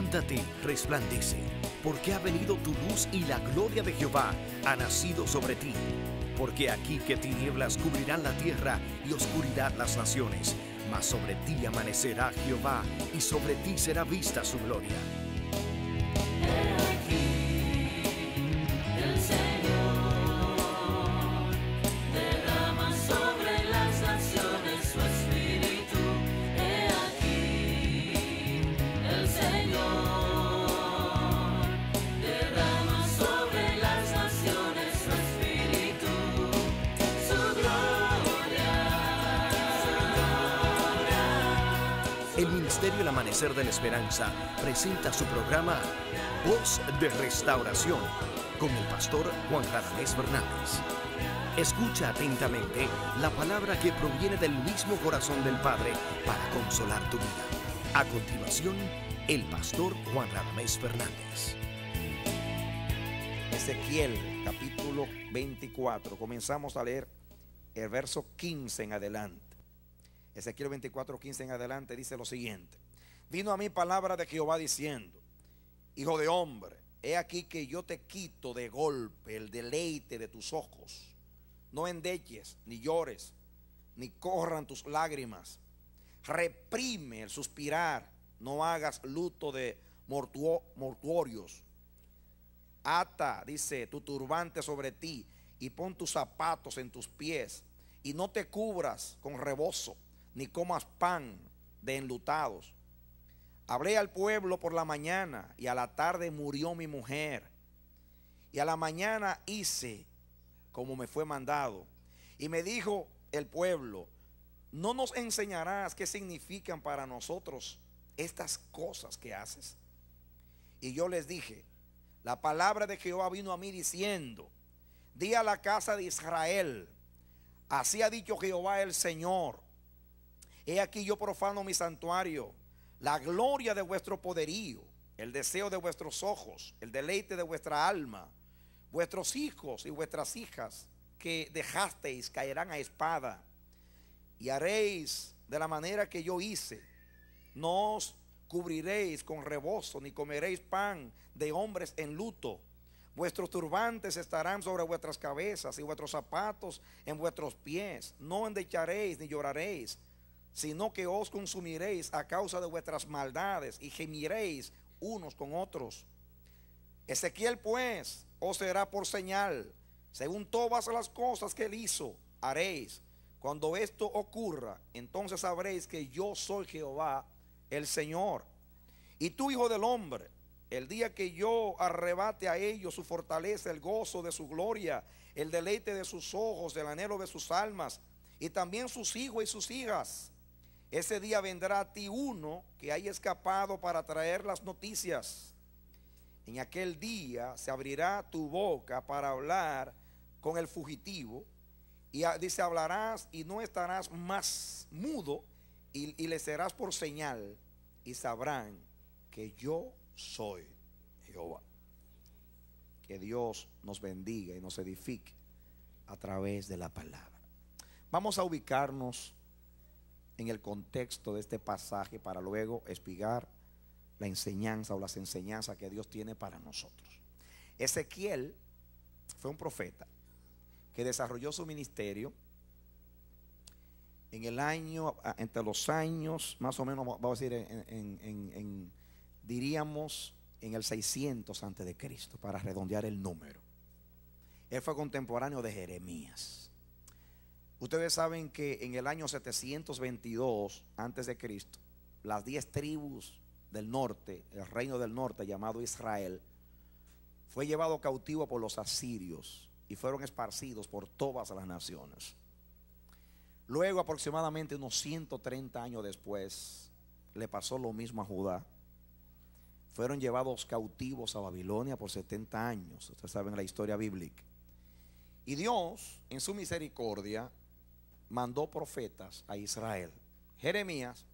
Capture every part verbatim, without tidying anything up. Levántate, resplandece, porque ha venido tu luz y la gloria de Jehová ha nacido sobre ti. Porque aquí que tinieblas cubrirán la tierra y oscuridad las naciones, mas sobre ti amanecerá Jehová y sobre ti será vista su gloria. El Amanecer de la Esperanza presenta su programa Voz de Restauración con el pastor Juan Radhamés Fernández. Escucha atentamente la palabra que proviene del mismo corazón del Padre para consolar tu vida. A continuación, el pastor Juan Radhamés Fernández. Ezequiel, capítulo veinticuatro. Comenzamos a leer el verso quince en adelante. Ezequiel veinticuatro, quince en adelante dice lo siguiente: vino a mí palabra de Jehová diciendo, hijo de hombre, he aquí que yo te quito de golpe el deleite de tus ojos, no endeches, ni llores, ni corran tus lágrimas, reprime el suspirar, no hagas luto de mortuo, mortuorios, ata, dice, tu turbante sobre ti y pon tus zapatos en tus pies, y no te cubras con rebozo, ni comas pan de enlutados. Hablé al pueblo por la mañana, y a la tarde murió mi mujer, y a la mañana hice como me fue mandado. Y me dijo el pueblo, ¿no nos enseñarás qué significan para nosotros estas cosas que haces? Y yo les dije, la palabra de Jehová vino a mí diciendo, di a la casa de Israel, así ha dicho Jehová el Señor, he aquí yo profano mi santuario, la gloria de vuestro poderío, el deseo de vuestros ojos, el deleite de vuestra alma, vuestros hijos y vuestras hijas que dejasteis caerán a espada, y haréis de la manera que yo hice, no os cubriréis con rebozo, ni comeréis pan de hombres en luto. Vuestros turbantes estarán sobre vuestras cabezas y vuestros zapatos en vuestros pies. No endecharéis ni lloraréis, sino que os consumiréis a causa de vuestras maldades y gemiréis unos con otros. Ezequiel pues os será por señal, según todas las cosas que él hizo haréis. Cuando esto ocurra, entonces sabréis que yo soy Jehová el Señor. Y tú, hijo del hombre, el día que yo arrebate a ellos su fortaleza, el gozo de su gloria, el deleite de sus ojos, el anhelo de sus almas, y también sus hijos y sus hijas, ese día vendrá a ti uno que haya escapado para traer las noticias. En aquel día se abrirá tu boca para hablar con el fugitivo, y dice, hablarás y no estarás más mudo, y, y le serás por señal, y sabrán que yo soy Jehová. Que Dios nos bendiga y nos edifique a través de la palabra. Vamos a ubicarnos en el contexto de este pasaje para luego espigar la enseñanza o las enseñanzas que Dios tiene para nosotros. Ezequiel fue un profeta que desarrolló su ministerio en el año, entre los años, más o menos, vamos a decir, en, en, en diríamos en el seiscientos antes de Cristo, para redondear el número. Él fue contemporáneo de Jeremías. Ustedes saben que en el año setecientos veintidós antes de Cristo, las diez tribus del norte, el reino del norte llamado Israel, fue llevado cautivo por los asirios y fueron esparcidos por todas las naciones. Luego, aproximadamente unos ciento treinta años después, le pasó lo mismo a Judá. Fueron llevados cautivos a Babilonia por setenta años. Ustedes saben la historia bíblica. Y Dios, en su misericordia, mandó profetas a Israel. Jeremías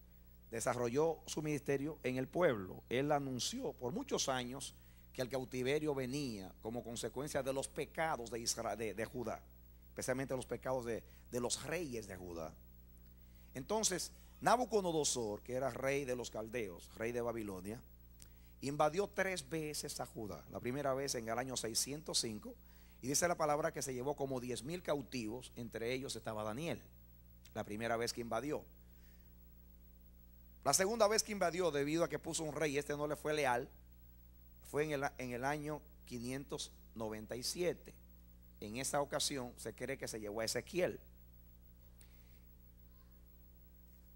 desarrolló su ministerio en el pueblo. Él anunció por muchos años que el cautiverio venía como consecuencia de los pecados de, Israel, de, de Judá, especialmente los pecados de, de los reyes de Judá. Entonces, Nabucodonosor, que era rey de los caldeos, rey de Babilonia, invadió tres veces a Judá. La primera vez en el año seiscientos cinco, y dice la palabra que se llevó como diez mil cautivos, entre ellos estaba Daniel. La primera vez que invadió. La segunda vez que invadió, debido a que puso un rey, este no le fue leal, fue en el, en el año quinientos noventa y siete. En esa ocasión se cree que se llevó a Ezequiel.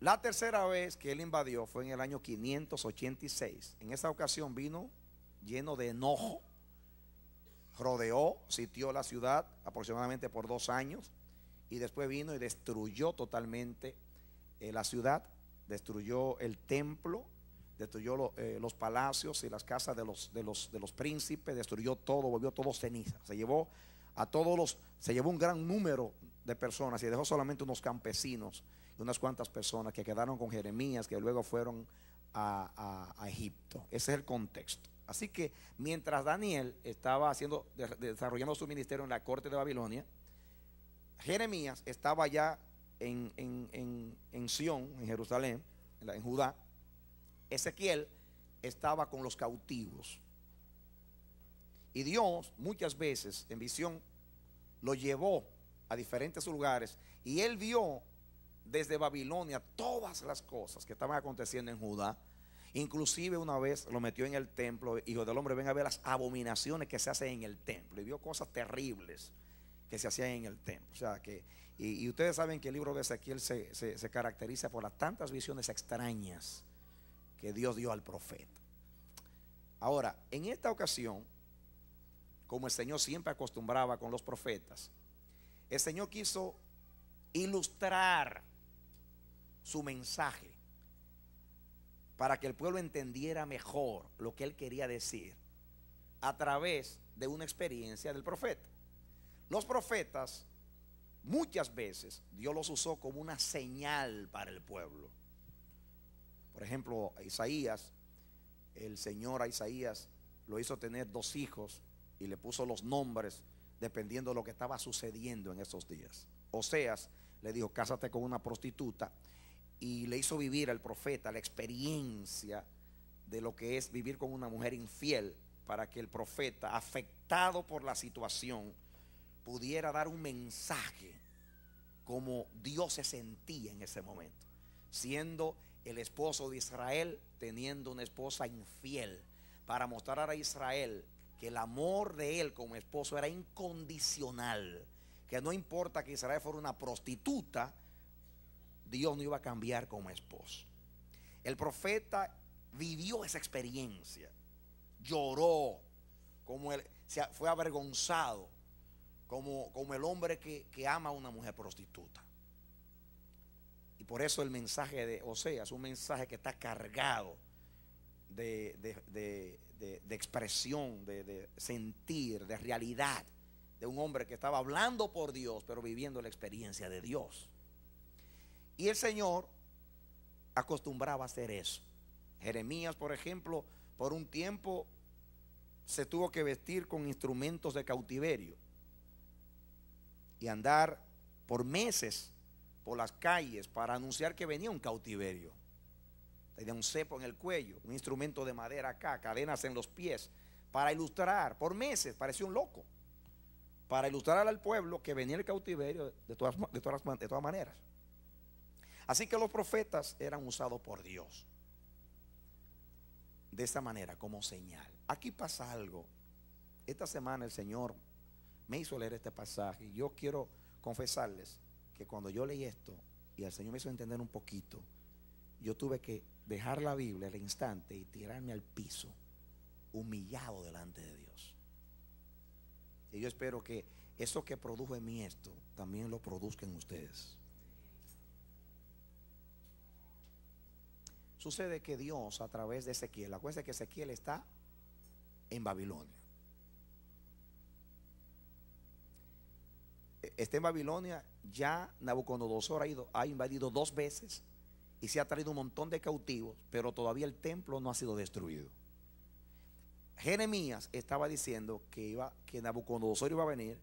La tercera vez que él invadió fue en el año quinientos ochenta y seis. En esa ocasión vino lleno de enojo, rodeó, sitió la ciudad aproximadamente por dos años y después vino y destruyó totalmente eh, la ciudad, destruyó el templo, destruyó lo, eh, los palacios y las casas de los, de, los, de los príncipes, destruyó todo, volvió todo ceniza, se llevó a todos los, se llevó un gran número de personas y dejó solamente unos campesinos y unas cuantas personas que quedaron con Jeremías, que luego fueron a, a, a Egipto. Ese es el contexto. Así que mientras Daniel estaba haciendo, desarrollando su ministerio en la corte de Babilonia, Jeremías estaba ya en, en, en, en Sión, en Jerusalén, en, la, en Judá. Ezequiel estaba con los cautivos. Y Dios muchas veces en visión lo llevó a diferentes lugares y él vio desde Babilonia todas las cosas que estaban aconteciendo en Judá. Inclusive una vez lo metió en el templo. Hijo del hombre, ven a ver las abominaciones que se hacen en el templo. Y vio cosas terribles que se hacían en el templo. O sea que, y, y ustedes saben que el libro de Ezequiel se, se, se caracteriza por las tantas visiones extrañas que Dios dio al profeta. Ahora, en esta ocasión, como el Señor siempre acostumbraba con los profetas, el Señor quiso ilustrar su mensaje para que el pueblo entendiera mejor lo que él quería decir a través de una experiencia del profeta. Los profetas muchas veces Dios los usó como una señal para el pueblo. Por ejemplo, a Isaías, el Señor a Isaías lo hizo tener dos hijos y le puso los nombres dependiendo de lo que estaba sucediendo en esos días. Oseas le dijo: cásate con una prostituta. Y le hizo vivir al profeta la experiencia de lo que es vivir con una mujer infiel, para que el profeta, afectado por la situación, pudiera dar un mensaje como Dios se sentía en ese momento, siendo el esposo de Israel, teniendo una esposa infiel, para mostrar a Israel que el amor de él como esposo era incondicional, que no importa que Israel fuera una prostituta, Dios no iba a cambiar como esposo. El profeta vivió esa experiencia, lloró, como él fue avergonzado, como, como el hombre que, que ama a una mujer prostituta. Y por eso el mensaje de Oseas es un mensaje que está cargado de, de, de, de, de expresión, de, de sentir, de realidad, de un hombre que estaba hablando por Dios, pero viviendo la experiencia de Dios. Y el Señor acostumbraba a hacer eso. Jeremías, por ejemplo, por un tiempo se tuvo que vestir con instrumentos de cautiverio y andar por meses por las calles para anunciar que venía un cautiverio. Tenía un cepo en el cuello, un instrumento de madera acá, cadenas en los pies, para ilustrar por meses, parecía un loco, para ilustrar al pueblo que venía el cautiverio de todas, de todas, de todas maneras. Así que los profetas eran usados por Dios de esa manera, como señal. Aquí pasa algo. Esta semana el Señor me hizo leer este pasaje y yo quiero confesarles que cuando yo leí esto y el Señor me hizo entender un poquito, yo tuve que dejar la Biblia al instante y tirarme al piso, humillado delante de Dios. Y yo espero que eso que produjo en mí esto también lo produzca en ustedes. Sucede que Dios, a través de Ezequiel, acuérdense que Ezequiel está en Babilonia. Está en Babilonia, ya Nabucodonosor ha, ido, ha invadido dos veces y se ha traído un montón de cautivos, pero todavía el templo no ha sido destruido. Jeremías estaba diciendo que, iba, que Nabucodonosor iba a venir,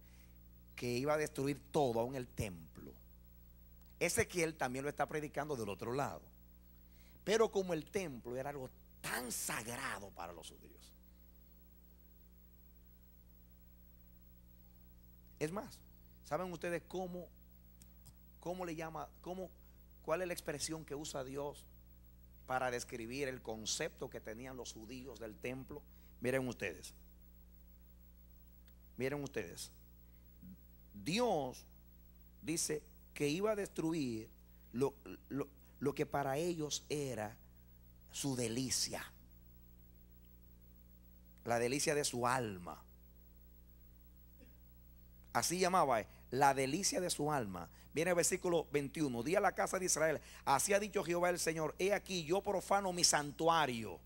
que iba a destruir todo, aún el templo. Ezequiel también lo está predicando del otro lado. Pero como el templo era algo tan sagrado para los judíos. Es más, ¿saben ustedes cómo, cómo le llama, cómo, cuál es la expresión que usa Dios para describir el concepto que tenían los judíos del templo? Miren ustedes, miren ustedes, Dios dice que iba a destruir lo, lo, lo que para ellos era su delicia, la delicia de su alma. Así llamaba la delicia de su alma. Viene el versículo veintiuno. Di a la casa de Israel: así ha dicho Jehová el Señor, he aquí yo profano mi santuario,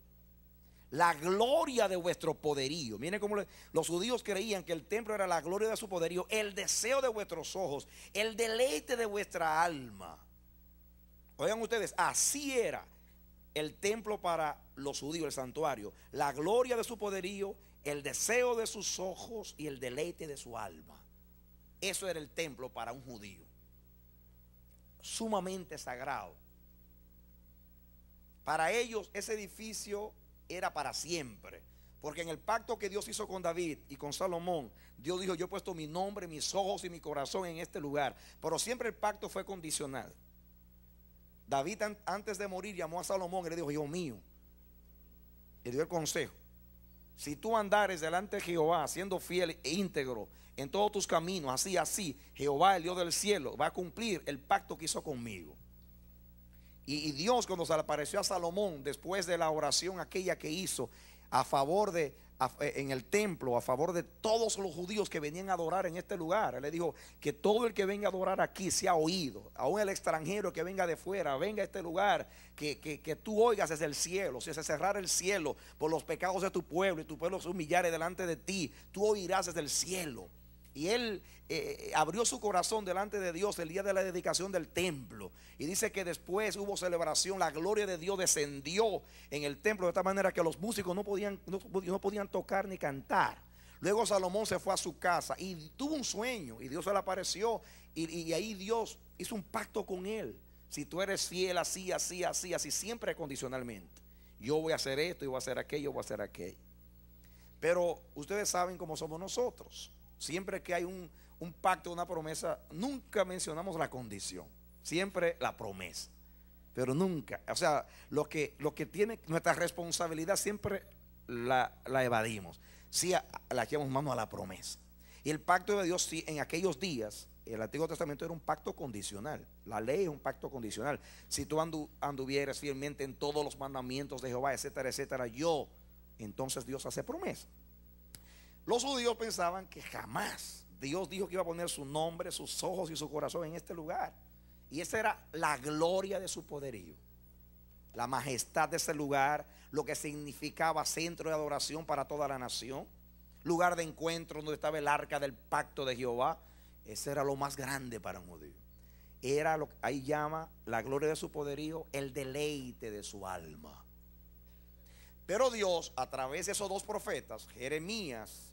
la gloria de vuestro poderío. Miren cómo le, los judíos creían que el templo era la gloria de su poderío, el deseo de vuestros ojos, el deleite de vuestra alma. Oigan ustedes, así era el templo para los judíos, el santuario, la gloria de su poderío, el deseo de sus ojos y el deleite de su alma. Eso era el templo para un judío, sumamente sagrado. Para ellos ese edificio era para siempre, porque en el pacto que Dios hizo con David y con Salomón, Dios dijo: yo he puesto mi nombre, mis ojos y mi corazón en este lugar. Pero siempre el pacto fue condicional. David antes de morir llamó a Salomón y le dijo: hijo mío, le dio el consejo: si tú andares delante de Jehová siendo fiel e íntegro en todos tus caminos, así, así, Jehová, el Dios del cielo, va a cumplir el pacto que hizo conmigo. Y, y Dios, cuando se apareció a Salomón después de la oración aquella que hizo a favor de, a, en el templo, a favor de todos los judíos que venían a adorar en este lugar, él le dijo que todo el que venga a adorar aquí sea oído, aún el extranjero que venga de fuera, venga a este lugar, que, que, que tú oigas desde el cielo. O sea, se cerrara el cielo por los pecados de tu pueblo y tu pueblo se humillare delante de ti, tú oirás desde el cielo. Y él eh, abrió su corazón delante de Dios el día de la dedicación del templo. Y dice que después hubo celebración, la gloria de Dios descendió en el templo de tal manera que los músicos no podían, no, no podían tocar ni cantar. Luego Salomón se fue a su casa y tuvo un sueño y Dios se le apareció y, y ahí Dios hizo un pacto con él: si tú eres fiel así, así, así, así, siempre condicionalmente, yo voy a hacer esto, yo voy a hacer aquello, voy a hacer aquello. Pero ustedes saben cómo somos nosotros. Siempre que hay un, un pacto, una promesa, nunca mencionamos la condición, siempre la promesa, pero nunca, o sea, lo que, lo que tiene nuestra responsabilidad siempre la, la evadimos, si a, la echamos mano a la promesa. Y el pacto de Dios, si en aquellos días, el Antiguo Testamento era un pacto condicional, la ley es un pacto condicional: si tú andu, anduvieras fielmente en todos los mandamientos de Jehová, etcétera, etcétera, yo, entonces Dios hace promesa. Los judíos pensaban que jamás Dios dijo que iba a poner su nombre, sus ojos y su corazón en este lugar. Y esa era la gloria de su poderío, la majestad de ese lugar, lo que significaba centro de adoración para toda la nación, lugar de encuentro donde estaba el arca del pacto de Jehová. Ese era lo más grande para un judío. Era lo que ahí llama la gloria de su poderío, el deleite de su alma. Pero Dios, a través de esos dos profetas, Jeremías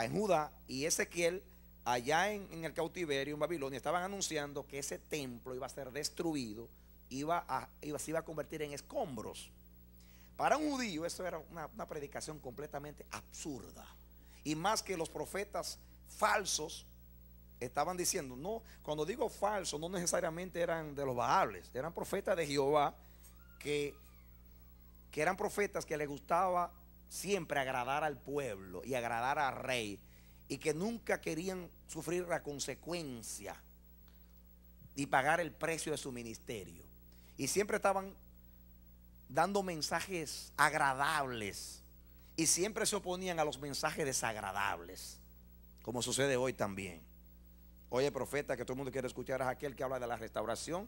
en Judá y Ezequiel allá en, en el cautiverio en Babilonia, estaban anunciando que ese templo iba a ser destruido, iba a, iba, se iba a convertir en escombros. Para un judío eso era una, una predicación completamente absurda, y más que los profetas falsos estaban diciendo. No, cuando digo falso no necesariamente eran de los Baales, eran profetas de Jehová que, que eran profetas que les gustaba siempre agradar al pueblo y agradar al rey, y que nunca querían sufrir la consecuencia y pagar el precio de su ministerio, y siempre estaban dando mensajes agradables y siempre se oponían a los mensajes desagradables, como sucede hoy también. Hoy el profeta que todo el mundo quiere escuchar es aquel que habla de la restauración.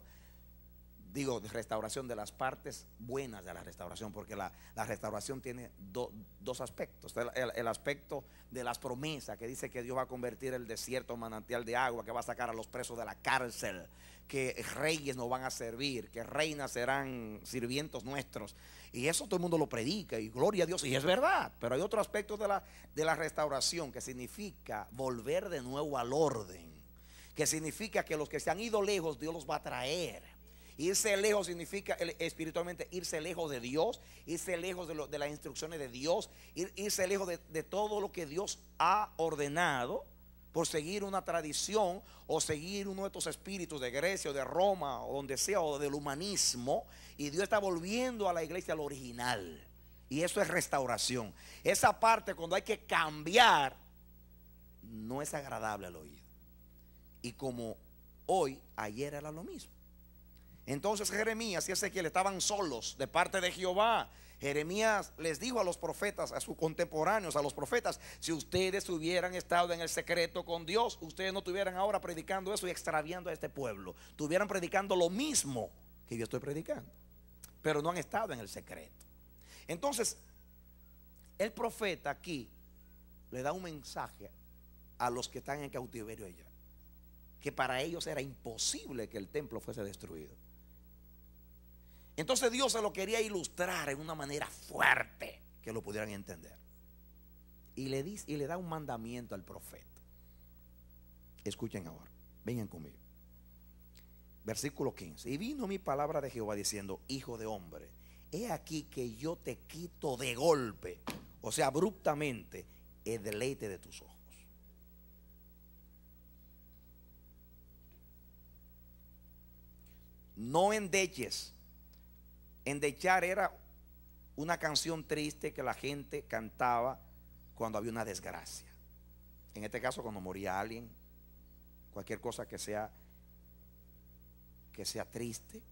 Digo, restauración de las partes buenas de la restauración, porque la, la restauración tiene do, dos aspectos. El, el, el aspecto de las promesas, que dice que Dios va a convertir el desierto en manantial de agua, que va a sacar a los presos de la cárcel, que reyes nos van a servir, que reinas serán sirvientos nuestros. Y eso todo el mundo lo predica y gloria a Dios, y es verdad. Pero hay otro aspecto de la, de la restauración, que significa volver de nuevo al orden, que significa que los que se han ido lejos Dios los va a traer. Irse lejos significa espiritualmente irse lejos de Dios, irse lejos de, lo, de las instrucciones de Dios, ir, irse lejos de, de todo lo que Dios ha ordenado por seguir una tradición o seguir uno de estos espíritus de Grecia o de Roma o donde sea, o del humanismo. Y Dios está volviendo a la iglesia al original, y eso es restauración. Esa parte, cuando hay que cambiar, no es agradable al oído. Y como hoy, ayer era lo mismo. Entonces Jeremías y Ezequiel estaban solos de parte de Jehová. Jeremías les dijo a los profetas, a sus contemporáneos, a los profetas: si ustedes hubieran estado en el secreto con Dios, ustedes no estuvieran ahora predicando eso y extraviando a este pueblo. Estuvieran predicando lo mismo que yo estoy predicando, pero no han estado en el secreto. Entonces el profeta aquí le da un mensaje a los que están en cautiverio allá, que para ellos era imposible que el templo fuese destruido. Entonces Dios se lo quería ilustrar en una manera fuerte que lo pudieran entender. Y le dice, y le da un mandamiento al profeta. Escuchen ahora, vengan conmigo. Versículo quince. Y vino mi palabra de Jehová diciendo: hijo de hombre, he aquí que yo te quito de golpe, o sea, abruptamente, el deleite de tus ojos. No endeches. Endechar era una canción triste que la gente cantaba cuando había una desgracia. En este caso, cuando moría alguien, cualquier cosa que sea que sea triste,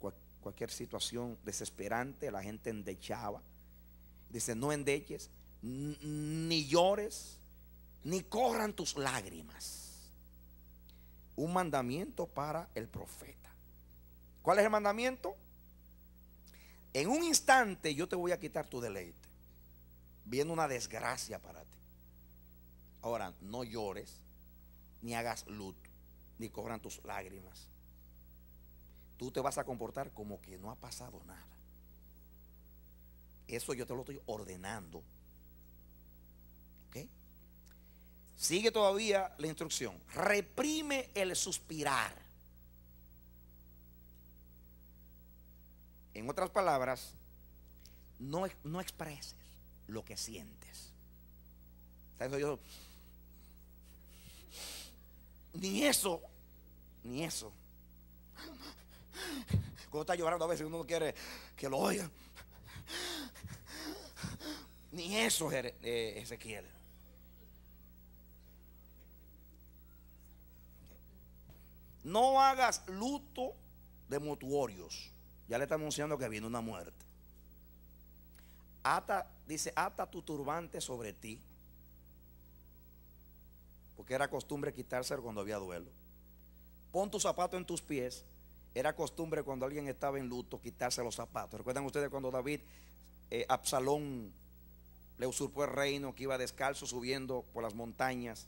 cual, cualquier situación desesperante, la gente endechaba. Dice: no endeches, ni llores, ni corran tus lágrimas. Un mandamiento para el profeta. ¿Cuál es el mandamiento? En un instante yo te voy a quitar tu deleite. Viene una desgracia para ti. Ahora, no llores, ni hagas luto, ni corran tus lágrimas. Tú te vas a comportar como que no ha pasado nada. Eso yo te lo estoy ordenando. ¿Ok? Sigue todavía la instrucción. Reprime el suspirar. En otras palabras, no, no expreses lo que sientes. Eso yo, ni eso, ni eso. Cuando está llorando a veces uno quiere que lo oigan. Ni eso, eh, Ezequiel. No hagas luto de mutuorios. Ya le está anunciando que viene una muerte. Ata, dice, ata tu turbante sobre ti. Porque era costumbre quitárselo cuando había duelo. Pon tu zapato en tus pies. Era costumbre cuando alguien estaba en luto quitarse los zapatos. ¿Recuerdan ustedes cuando David, eh, Absalón, le usurpó el reino, que iba descalzo subiendo por las montañas?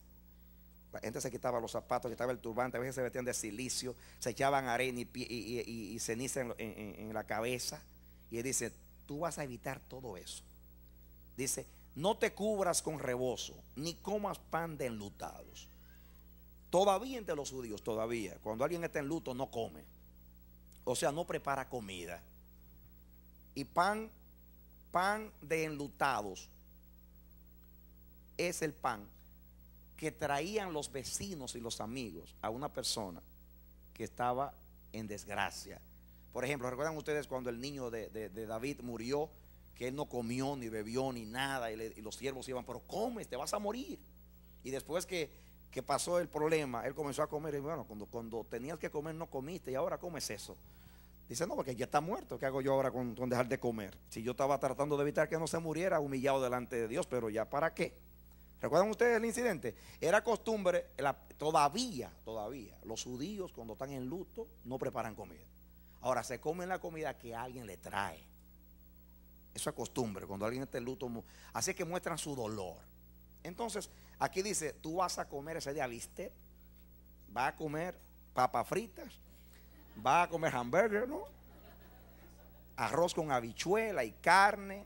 La gente se quitaba los zapatos, quitaba el turbante, a veces se vestían de silicio, se echaban arena y, y, y, y ceniza en, en, en la cabeza. Y él dice: tú vas a evitar todo eso. Dice: no te cubras con rebozo, ni comas pan de enlutados. Todavía entre los judíos, todavía, cuando alguien está en luto no come. O sea, no prepara comida. Y pan, pan de enlutados es el pan que traían los vecinos y los amigos a una persona que estaba en desgracia. Por ejemplo, ¿recuerdan ustedes cuando el niño de, de, de David murió? Que él no comió ni bebió ni nada, y, le, y los siervos iban: pero come, te vas a morir. Y después que, que pasó el problema, él comenzó a comer. Y bueno, cuando, cuando tenías que comer no comiste, y ahora comes eso. Dice: no, porque ya está muerto. ¿Qué hago yo ahora con, con dejar de comer? Si yo estaba tratando de evitar que no se muriera, humillado delante de Dios, pero ya para qué. ¿Recuerdan ustedes el incidente? Era costumbre, la, todavía, todavía, los judíos cuando están en luto no preparan comida. Ahora se comen la comida que alguien le trae. Eso es costumbre, cuando alguien está en luto. Así que muestran su dolor. Entonces, aquí dice: tú vas a comer ese día bistec, vas a comer papas fritas, vas a comer hamburger, ¿no? Arroz con habichuela y carne.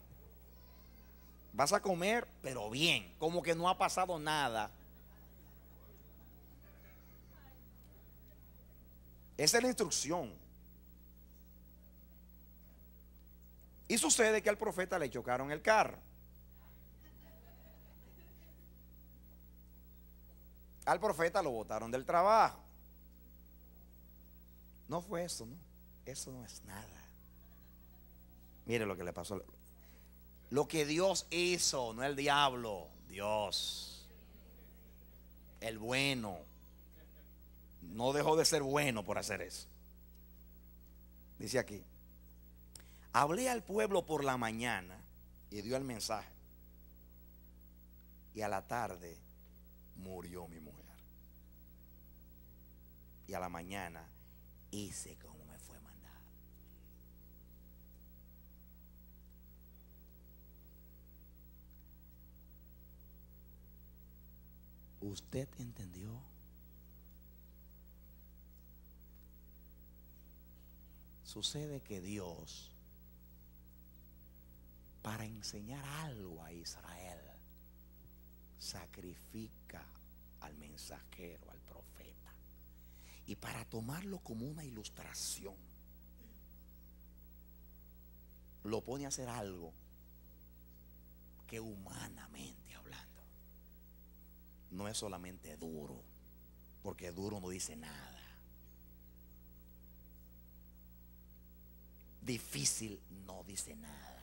Vas a comer, pero bien, como que no ha pasado nada. Esa es la instrucción. Y sucede que al profeta le chocaron el carro. Al profeta lo botaron del trabajo. No fue eso, ¿no? Eso no es nada. Mire lo que le pasó. Lo que Dios hizo, no el diablo. Dios, el bueno, no dejó de ser bueno por hacer eso. Dice aquí: hablé al pueblo por la mañana y dio el mensaje, y a la tarde murió mi mujer, y a la mañana hice como me fue mandado. ¿Usted entendió? Sucede que Dios, para enseñar algo a Israel, sacrifica al mensajero, al profeta, y para tomarlo como una ilustración, lo pone a hacer algo que humanamente hablando no es solamente duro, porque duro no dice nada. Difícil no dice nada.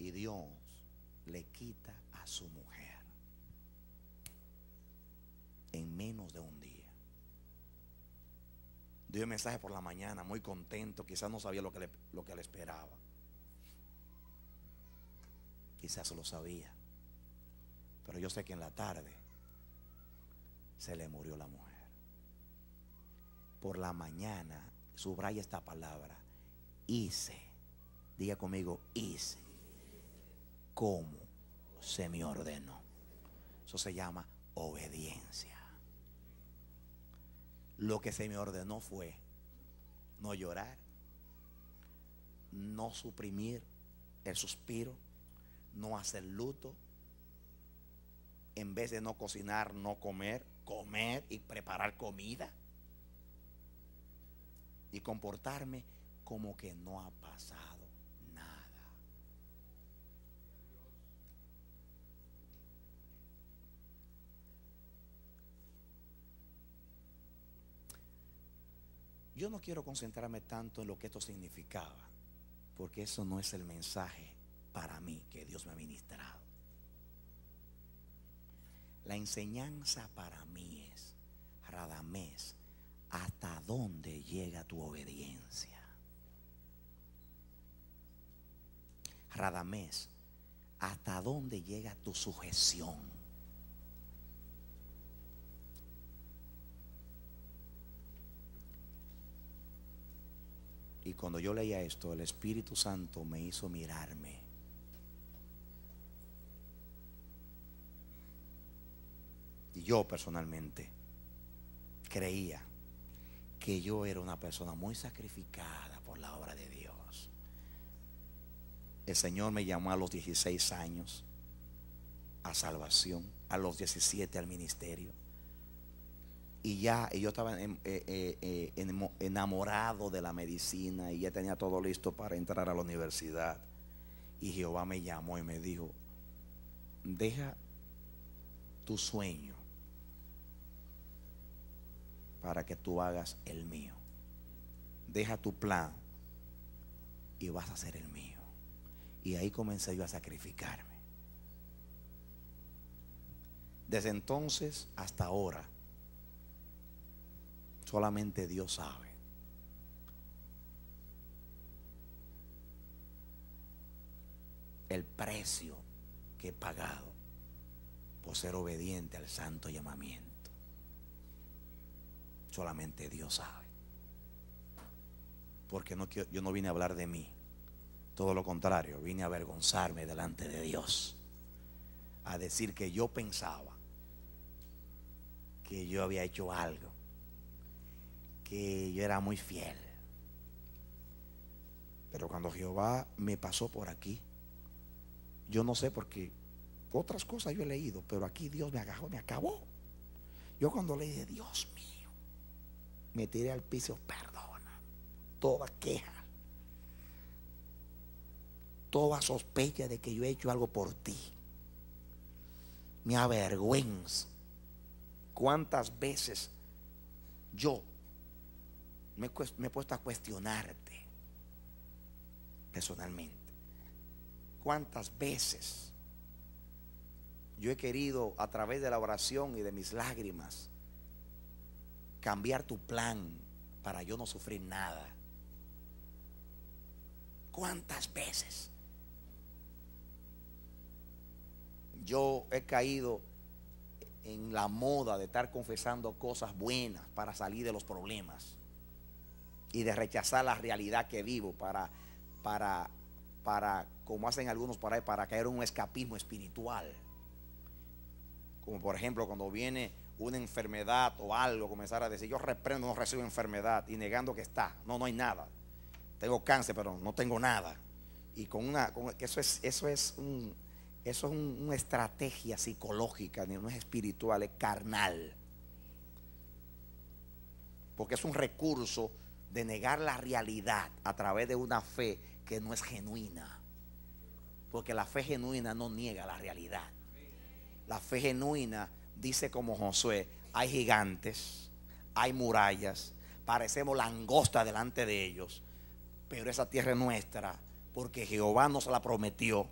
Y Dios le quita a su mujer en menos de un día. Dio un mensaje por la mañana, muy contento. Quizás no sabía lo que le, lo que le esperaba. Quizás lo sabía. Pero yo sé que en la tarde se le murió la mujer. Por la mañana, subraya esta palabra: hice. Diga conmigo: hice como se me ordenó. Eso se llama obediencia. Lo que se me ordenó fue no llorar, no suprimir el suspiro, no hacer luto. En vez de no cocinar, no comer, comer y preparar comida, y comportarme como que no ha pasado. Yo no quiero concentrarme tanto en lo que esto significaba, porque eso no es el mensaje para mí que Dios me ha ministrado. La enseñanza para mí es: Radhamés, ¿hasta dónde llega tu obediencia? Radhamés, ¿hasta dónde llega tu sujeción? Y cuando yo leía esto, el Espíritu Santo me hizo mirarme. Y yo personalmente creía que yo era una persona muy sacrificada por la obra de Dios. El Señor me llamó a los dieciséis años a salvación, a los diecisiete al ministerio. Y ya y yo estaba en, eh, eh, eh, enamorado de la medicina, y ya tenía todo listo para entrar a la universidad. Y Jehová me llamó y me dijo: deja tu sueño para que tú hagas el mío. Deja tu plan y vas a hacer el mío. Y ahí comencé yo a sacrificarme. Desde entonces hasta ahora, solamente Dios sabe. El precio que he pagado por ser obediente al santo llamamiento, solamente Dios sabe. Porque no quiero, yo no vine a hablar de mí. Todo lo contrario, vine a avergonzarme delante de Dios, a decir que yo pensaba que yo había hecho algo, que yo era muy fiel. Pero cuando Jehová me pasó por aquí, yo no sé, porque otras cosas yo he leído, pero aquí Dios me agarró, me acabó. Yo cuando le dije, Dios mío, me tiré al piso, perdona toda queja, toda sospecha de que yo he hecho algo por ti. Me avergüenza cuántas veces yo me, me he puesto a cuestionarte personalmente. Cuántas veces yo he querido, a través de la oración y de mis lágrimas, cambiar tu plan para yo no sufrir nada. Cuántas veces yo he caído en la moda de estar confesando cosas buenas para salir de los problemas y de rechazar la realidad que vivo para, para, para como hacen algunos por ahí, para caer en un escapismo espiritual. Como por ejemplo cuando viene una enfermedad o algo, comenzar a decir, yo reprendo, no recibo enfermedad, y negando que está, no, no hay nada. Tengo cáncer, pero no tengo nada. Y con una, con, eso es, eso es un... Eso es un, una estrategia psicológica, no es espiritual, es carnal. Porque es un recurso de negar la realidad a través de una fe que no es genuina. Porque la fe genuina no niega la realidad. La fe genuina dice como Josué, hay gigantes, hay murallas, parecemos langosta delante de ellos, pero esa tierra es nuestra porque Jehová nos la prometió.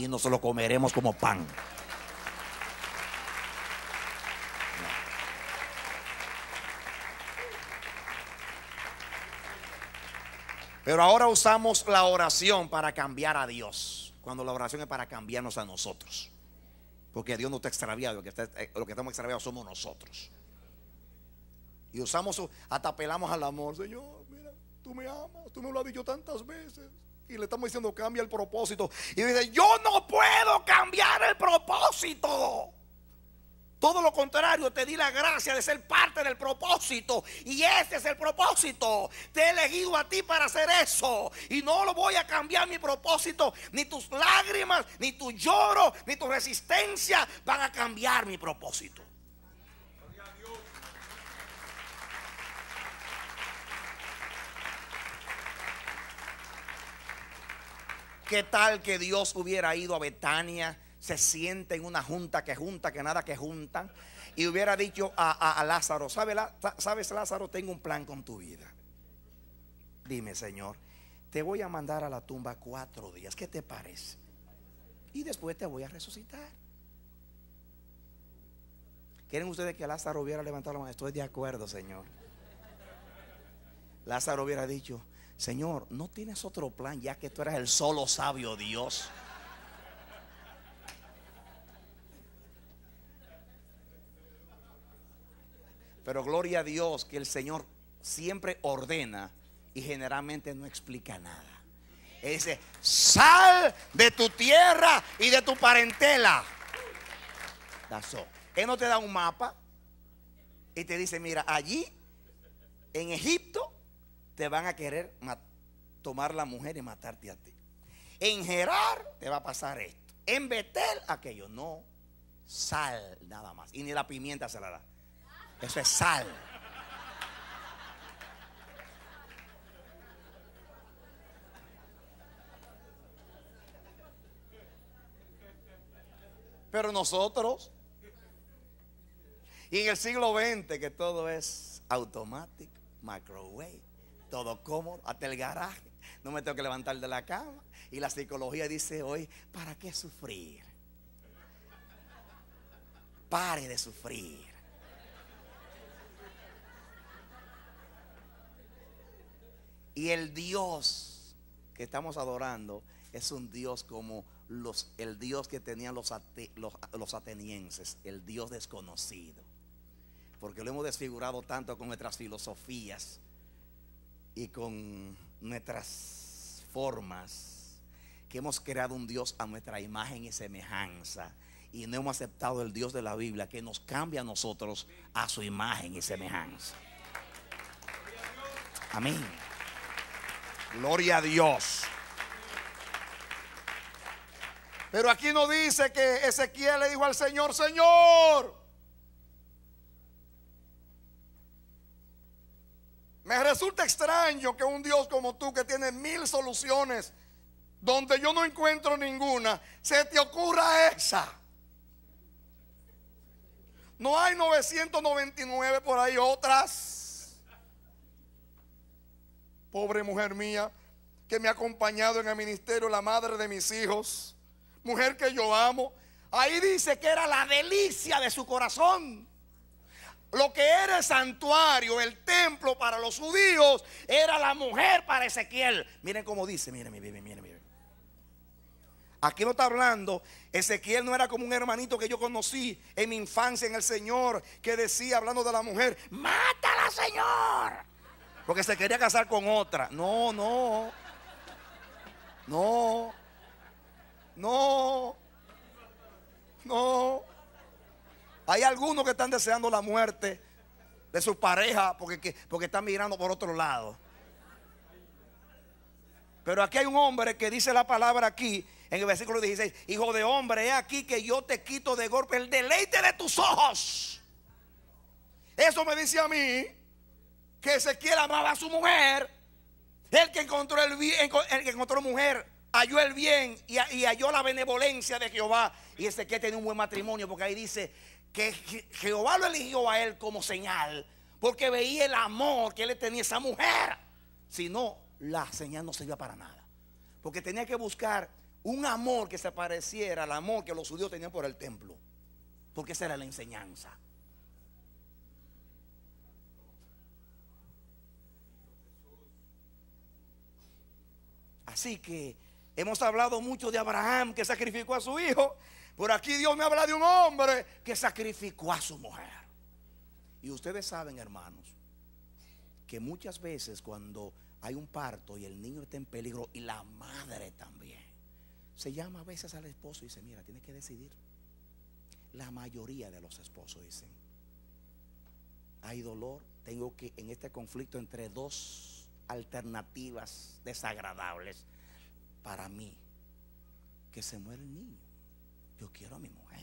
Y nos lo comeremos como pan. Pero ahora usamos la oración para cambiar a Dios, cuando la oración es para cambiarnos a nosotros. Porque Dios no está extraviado, lo que, está, lo que estamos extraviados somos nosotros. Y usamos, hasta apelamos al amor. Señor, mira, tú me amas, tú me lo has dicho tantas veces. Y le estamos diciendo, cambia el propósito. Y dice, yo no puedo cambiar el propósito. Todo lo contrario, te di la gracia de ser parte del propósito. Y este es el propósito. Te he elegido a ti para hacer eso. Y no lo voy a cambiar mi propósito. Ni tus lágrimas, ni tu lloro, ni tu resistencia van a cambiar mi propósito. ¿Qué tal que Dios hubiera ido a Betania, se siente en una junta que junta, que nada que juntan, y hubiera dicho a, a, a Lázaro, ¿sabe, la, sabes Lázaro, tengo un plan con tu vida? Dime, Señor, te voy a mandar a la tumba cuatro días, ¿qué te parece? Y después te voy a resucitar. ¿Quieren ustedes que Lázaro hubiera levantado la mano? Estoy de acuerdo, Señor. Lázaro hubiera dicho, Señor, ¿no tienes otro plan ya que tú eres el solo sabio Dios? Pero gloria a Dios que el Señor siempre ordena y generalmente no explica nada. Él dice, sal de tu tierra y de tu parentela. That's all. Él no te da un mapa y te dice, mira, allí en Egipto te van a querer tomar la mujer y matarte a ti. En Gerar te va a pasar esto. En Betel aquello. No, sal nada más. Y ni la pimienta se la da. Eso es sal. Pero nosotros, y en el siglo veinte, que todo es automático, microwave, todo cómodo, hasta el garaje, no me tengo que levantar de la cama. Y la psicología dice hoy, ¿para qué sufrir? Pare de sufrir. Y el Dios que estamos adorando es un Dios como los, el Dios que tenían los, ate, los, los atenienses, el Dios desconocido. Porque lo hemos desfigurado tanto con nuestras filosofías y con nuestras formas, que hemos creado un Dios a nuestra imagen y semejanza, y no hemos aceptado el Dios de la Biblia, que nos cambia a nosotros a su imagen y semejanza. Amén. Gloria a Dios. Pero aquí nos dice que Ezequiel le dijo al Señor, Señor, Me resulta extraño que un Dios como tú, que tiene mil soluciones donde yo no encuentro ninguna, se te ocurra esa. No hay novecientas noventa y nueve por ahí otras. Pobre mujer mía, que me ha acompañado en el ministerio, la madre de mis hijos, mujer que yo amo. Ahí dice que era la delicia de su corazón. Lo que era el santuario, el templo para los judíos, era la mujer para Ezequiel. Miren cómo dice, miren, miren, miren, miren. Aquí no está hablando, Ezequiel no era como un hermanito que yo conocí en mi infancia en el Señor, que decía, hablando de la mujer, mátala, Señor, porque se quería casar con otra. No, no, no, no, no. Hay algunos que están deseando la muerte de su pareja porque, porque están mirando por otro lado. Pero aquí hay un hombre que dice la palabra aquí en el versículo dieciséis. Hijo de hombre, he aquí que yo te quito de golpe el deleite de tus ojos. Eso me dice a mí que Ezequiel amaba a su mujer. El que encontró, el bien, el que encontró mujer halló el bien y, y halló la benevolencia de Jehová. Y Ezequiel tenía un buen matrimonio, porque ahí dice que Jehová lo eligió a él como señal, porque veía el amor que él tenía a esa mujer. Si no, la señal no servía para nada, porque tenía que buscar un amor que se pareciera al amor que los judíos tenían por el templo, porque esa era la enseñanza. Así que hemos hablado mucho de Abraham, que sacrificó a su hijo. Por aquí Dios me habla de un hombre que sacrificó a su mujer. Y ustedes saben, hermanos, que muchas veces cuando hay un parto y el niño está en peligro y la madre también, se llama a veces al esposo y dice, mira, tienes que decidir. La mayoría de los esposos dicen, hay dolor, tengo que, en este conflicto entre dos alternativas desagradables, para mí, que se muere el niño, yo quiero a mi mujer.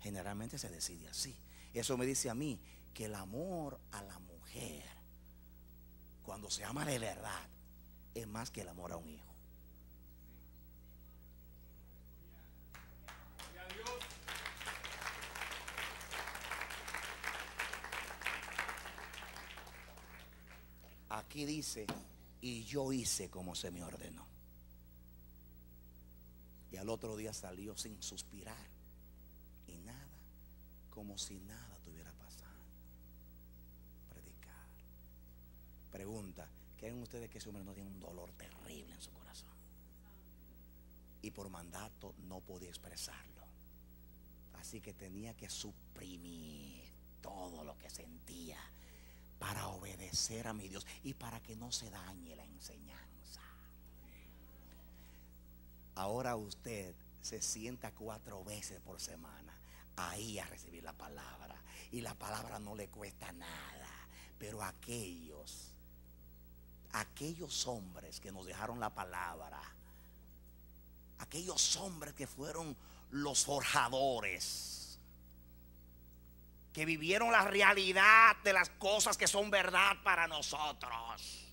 Generalmente se decide así. Eso me dice a mí que el amor a la mujer, cuando se ama de verdad, es más que el amor a un hijo. Aquí dice, y yo hice como se me ordenó. Y al otro día salió sin suspirar y nada, como si nada tuviera pasado. Predicar. Pregunta, ¿creen ustedes que ese hombre no tiene un dolor terrible en su corazón? Y por mandato no podía expresarlo. Así que tenía que suprimir todo lo que sentía para obedecer a mi Dios y para que no se dañe la enseñanza. Ahora usted se sienta cuatro veces por semana ahí a recibir la palabra, y la palabra no le cuesta nada. Pero aquellos, aquellos hombres que nos dejaron la palabra, aquellos hombres que fueron los forjadores, que vivieron la realidad de las cosas que son verdad para nosotros,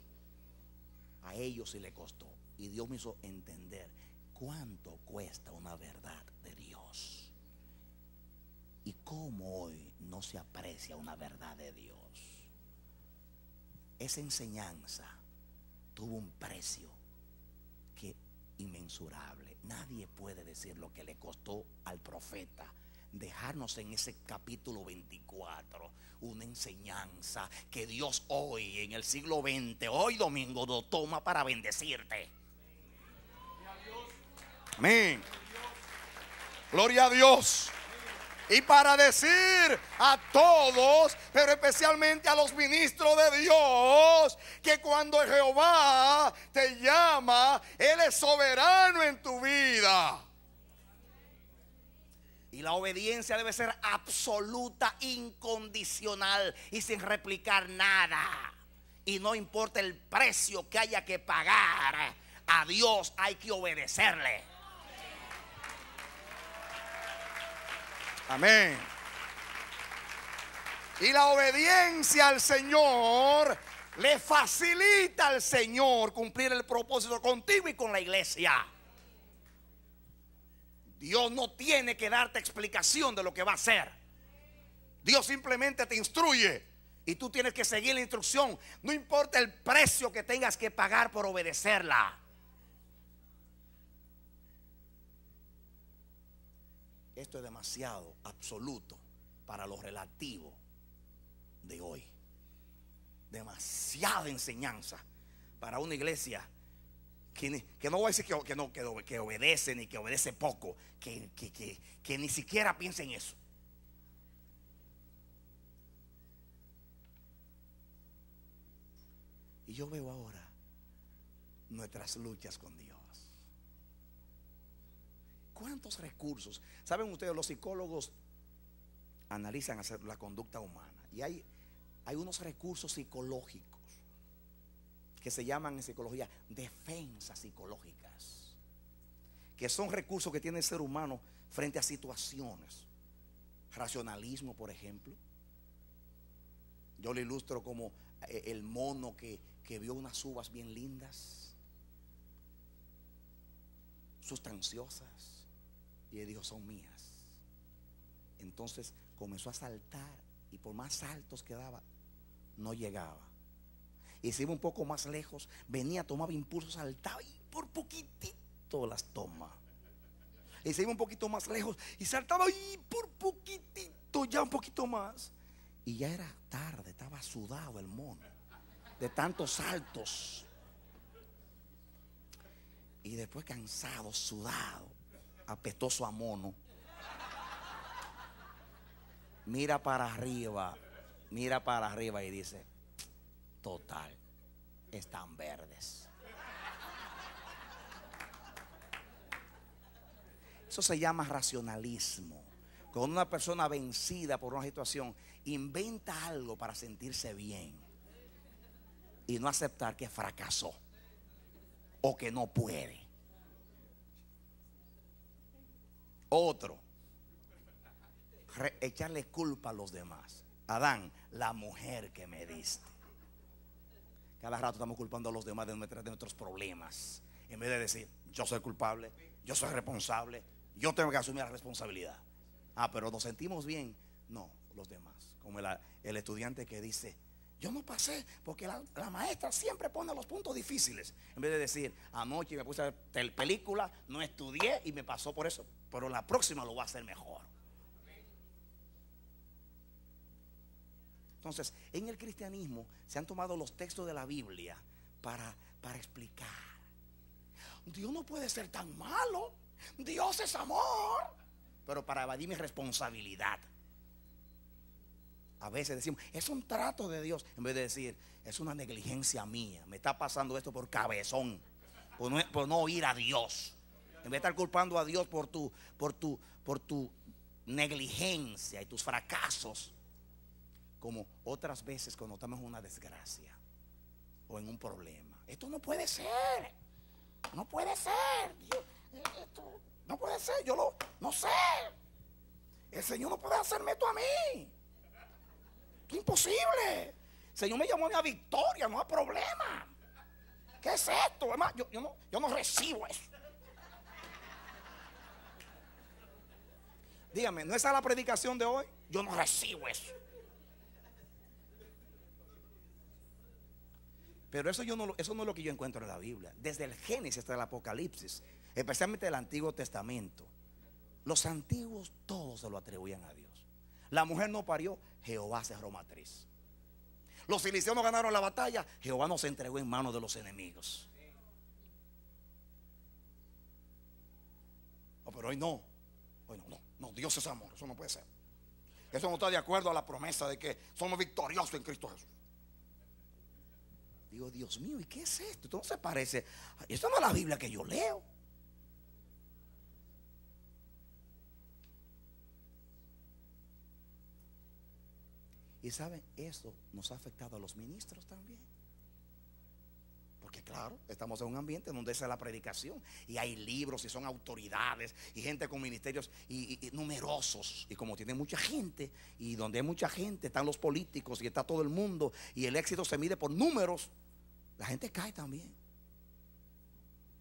a ellos sí le costó. Y Dios me hizo entender cuánto cuesta una verdad de Dios y cómo hoy no se aprecia una verdad de Dios. Esa enseñanza tuvo un precio que inmensurable. Nadie puede decir lo que le costó al profeta dejarnos en ese capítulo veinticuatro una enseñanza que Dios hoy en el siglo veinte, hoy domingo, lo toma para bendecirte. Amén. Gloria a Dios. Y para decir a todos, pero especialmente a los ministros de Dios, que cuando Jehová te llama, Él es soberano en tu vida. Y la obediencia debe ser absoluta, incondicional y sin replicar nada. Y no importa el precio que haya que pagar, a Dios hay que obedecerle. Amén. Y la obediencia al Señor le facilita al Señor cumplir el propósito contigo y con la iglesia. Dios no tiene que darte explicación de lo que va a hacer. Dios simplemente te instruye y tú tienes que seguir la instrucción. No importa el precio que tengas que pagar por obedecerla. Esto es demasiado absoluto para lo relativo de hoy. Demasiada enseñanza para una iglesia que, que no voy a decir que, que, no, que, que obedece ni que obedece poco, que, que, que, que ni siquiera piensa en eso. Y yo veo ahora nuestras luchas con Dios. ¿Cuántos recursos? Saben ustedes, los psicólogos analizan la conducta humana y hay, hay unos recursos psicológicos que se llaman en psicología defensas psicológicas, que son recursos que tiene el ser humano frente a situaciones. Racionalismo, por ejemplo. Yo lo ilustro como el mono que, que vio unas uvas bien lindas, sustanciosas, y él dijo, son mías. Entonces comenzó a saltar, y por más saltos que daba, no llegaba. Y se iba un poco más lejos, venía, tomaba impulso, saltaba, y por poquitito las toma. Y se iba un poquito más lejos, y saltaba, y por poquitito, ya un poquito más. Y ya era tarde, estaba sudado el mono de tantos saltos. Y después, cansado, sudado, apestoso a mono, mira para arriba, mira para arriba y dice, total, están verdes. Eso se llama racionalismo. Cuando una persona vencida por una situación inventa algo para sentirse bien y no aceptar que fracasó o que no puede. Otro, echarle culpa a los demás. Adán, la mujer que me diste. Cada rato estamos culpando a los demás de, nuestra, de nuestros problemas, en vez de decir, yo soy culpable, yo soy responsable, yo tengo que asumir la responsabilidad. Ah, pero nos sentimos bien. No, los demás. Como el, el estudiante que dice, yo no pasé porque la, la maestra siempre pone los puntos difíciles. En vez de decir, anoche me puse a ver película, no estudié y me pasó por eso, pero la próxima lo voy a hacer mejor. Entonces, en el cristianismo se han tomado los textos de la Biblia para, para explicar. Dios no puede ser tan malo, Dios es amor. Pero para evadir mi responsabilidad, a veces decimos, es un trato de Dios, en vez de decir, es una negligencia mía, me está pasando esto por cabezón, por no, por no oír a Dios. En vez de estar culpando a Dios por tu, por tu, por tu negligencia y tus fracasos, como otras veces cuando estamos en una desgracia o en un problema. Esto no puede ser, no puede ser, Dios, esto no puede ser, yo lo, no sé, el Señor no puede hacerme esto a mí. ¡Qué imposible! El Señor me llamó a una victoria, no a problema. ¿Qué es esto? Además, yo, yo, no, yo no recibo eso. Dígame, ¿no esa es la predicación de hoy? Yo no recibo eso. Pero eso, yo no, eso no es lo que yo encuentro en la Biblia. Desde el Génesis hasta el Apocalipsis, especialmente el Antiguo Testamento, los antiguos todos se lo atribuían a Dios. La mujer no parió, Jehová se cerró matriz. Los filisteos ganaron la batalla, Jehová nos entregó en manos de los enemigos. No, pero hoy no, hoy no, no, no, Dios es amor, eso no puede ser. Eso no está de acuerdo a la promesa de que somos victoriosos en Cristo Jesús. Digo, Dios mío, ¿y qué es esto? Esto no se parece, esto no es la Biblia que yo leo. Y saben, eso nos ha afectado a los ministros también. Porque claro, estamos en un ambiente donde esa es la predicación, y hay libros y son autoridades y gente con ministerios y, y, y numerosos. Y como tiene mucha gente, y donde hay mucha gente están los políticos y está todo el mundo, y el éxito se mide por números. La gente cae también.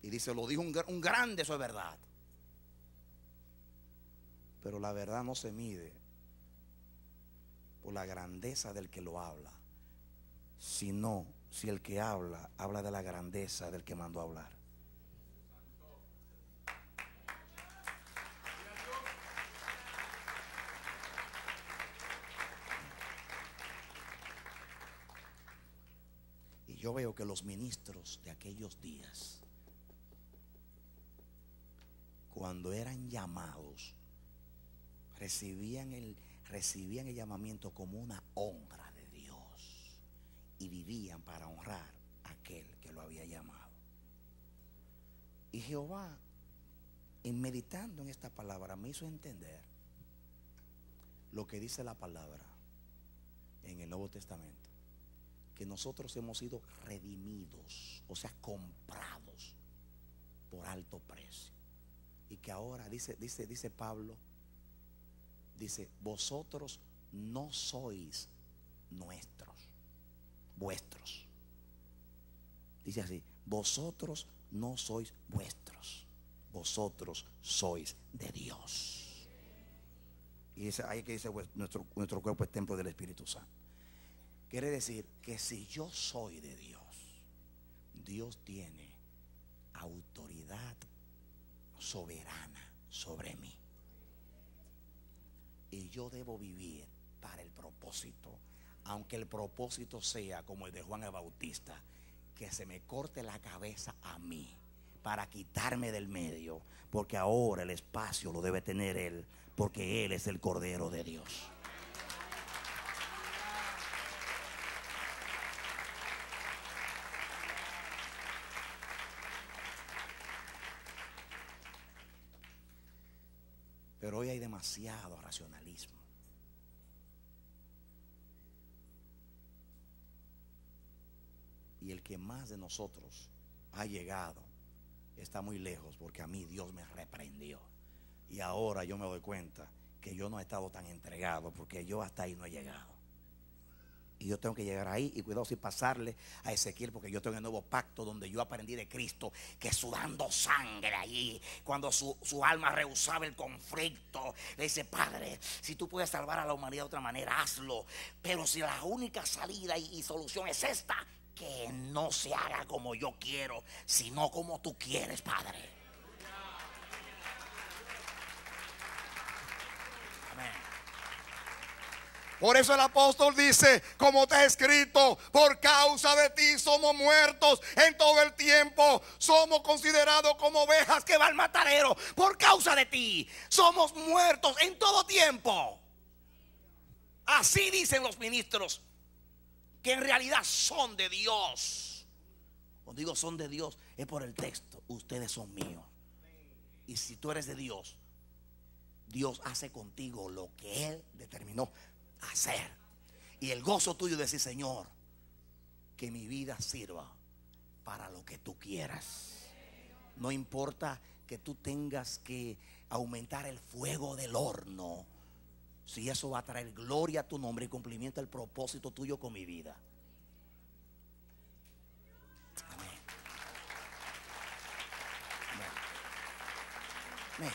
Y dice, lo dijo un, un grande, eso es verdad. Pero la verdad no se mide por la grandeza del que lo habla, sino si el que habla, habla de la grandeza del que mandó a hablar. Y yo veo que los ministros de aquellos días, cuando eran llamados, recibían el, recibían el llamamiento como una honra de Dios, y vivían para honrar a aquel que lo había llamado. Y Jehová, en meditando en esta palabra, me hizo entender lo que dice la palabra en el Nuevo Testamento, que nosotros hemos sido redimidos, o sea, comprados por alto precio. Y que ahora dice, dice, dice Pablo, dice, vosotros no sois nuestros, vuestros. Dice así, vosotros no sois vuestros, vosotros sois de Dios. Y dice, ahí que dice, nuestro, nuestro cuerpo es templo del Espíritu Santo. Quiere decir que si yo soy de Dios, Dios tiene autoridad soberana sobre mí, y yo debo vivir para el propósito, aunque el propósito sea como el de Juan el Bautista, que se me corte la cabeza a mí para quitarme del medio, porque ahora el espacio lo debe tener Él, porque Él es el Cordero de Dios. Pero hoy hay demasiado racionalismo. Y el que más de nosotros ha llegado está muy lejos, porque a mí Dios me reprendió. Y ahora yo me doy cuenta que yo no he estado tan entregado, porque yo hasta ahí no he llegado. Y yo tengo que llegar ahí, y cuidado si pasarle a Ezequiel, porque yo tengo el nuevo pacto donde yo aprendí de Cristo, que sudando sangre allí, cuando su, su alma rehusaba el conflicto, le dice, Padre, si tú puedes salvar a la humanidad de otra manera, hazlo, pero si la única salida y, y solución es esta, que no se haga como yo quiero, sino como tú quieres, Padre. Amén. Por eso el apóstol dice, como está escrito, por causa de ti somos muertos en todo el tiempo, somos considerados como ovejas que va al matadero. Por causa de ti somos muertos en todo tiempo. Así dicen los ministros, que en realidad son de Dios. Cuando digo son de Dios, es por el texto, ustedes son míos. Y si tú eres de Dios, Dios hace contigo lo que Él determinó hacer. Y el gozo tuyo es decir, Señor, que mi vida sirva para lo que tú quieras. No importa que tú tengas que aumentar el fuego del horno, si eso va a traer gloria a tu nombre y cumplimiento al propósito tuyo con mi vida. Amén. Amén. Amén.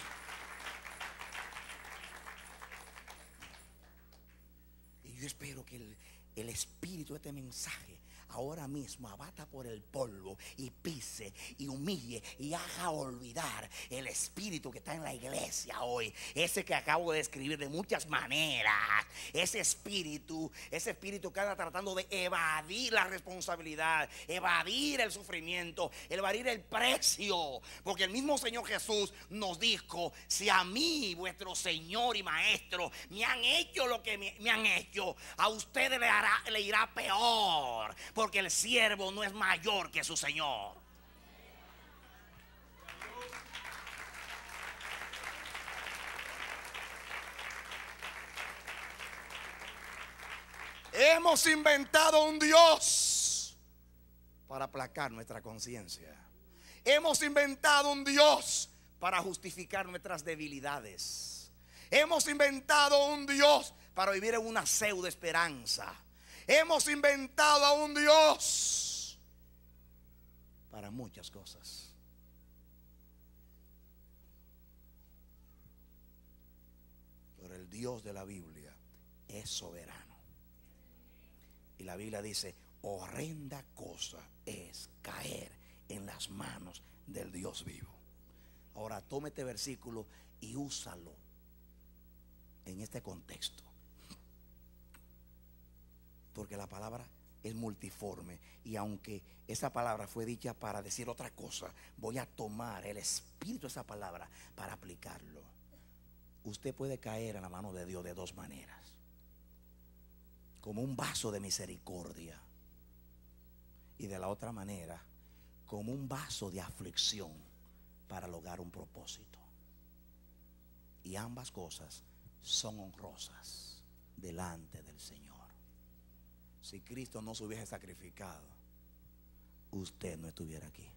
Yo espero que el, el espíritu de este mensaje ahora mismo abata por el polvo y pise y humille y haga olvidar el espíritu que está en la iglesia hoy, ese que acabo de describir de muchas maneras, ese espíritu, ese espíritu que anda tratando de evadir la responsabilidad, evadir el sufrimiento, evadir el precio, porque el mismo Señor Jesús nos dijo, si a mí vuestro Señor y Maestro me han hecho lo que me, me han hecho, a ustedes le, hará, le irá peor, porque el siervo no es mayor que su Señor. Hemos inventado un Dios para aplacar nuestra conciencia. Hemos inventado un Dios para justificar nuestras debilidades. Hemos inventado un Dios para vivir en una pseudo esperanza. Hemos inventado a un Dios para muchas cosas. Pero el Dios de la Biblia es soberano. Y la Biblia dice: horrenda cosa es caer en las manos del Dios vivo. Ahora tome este versículo y úsalo en este contexto, porque la palabra es multiforme, y aunque esa palabra fue dicha para decir otra cosa, voy a tomar el espíritu de esa palabra para aplicarlo. Usted puede caer en la mano de Dios de dos maneras: como un vaso de misericordia, y de la otra manera como un vaso de aflicción para lograr un propósito. Y ambas cosas son honrosas delante del Señor. Si Cristo no se hubiese sacrificado, usted no estuviera aquí.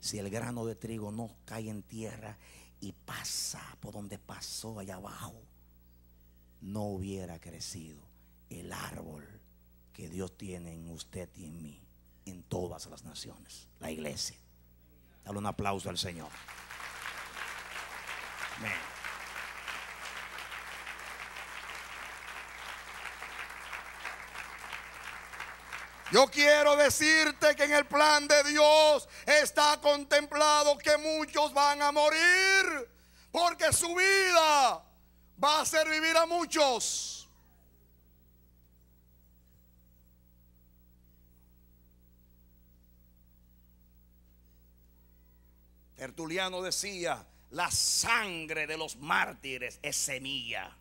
Si el grano de trigo no cae en tierra y pasa por donde pasó allá abajo, no hubiera crecido el árbol que Dios tiene en usted y en mí, en todas las naciones, la iglesia. Dale un aplauso al Señor. Amén. Yo quiero decirte que en el plan de Dios está contemplado que muchos van a morir, porque su vida va a hacer vivir a muchos. Tertuliano decía: la sangre de los mártires es semilla.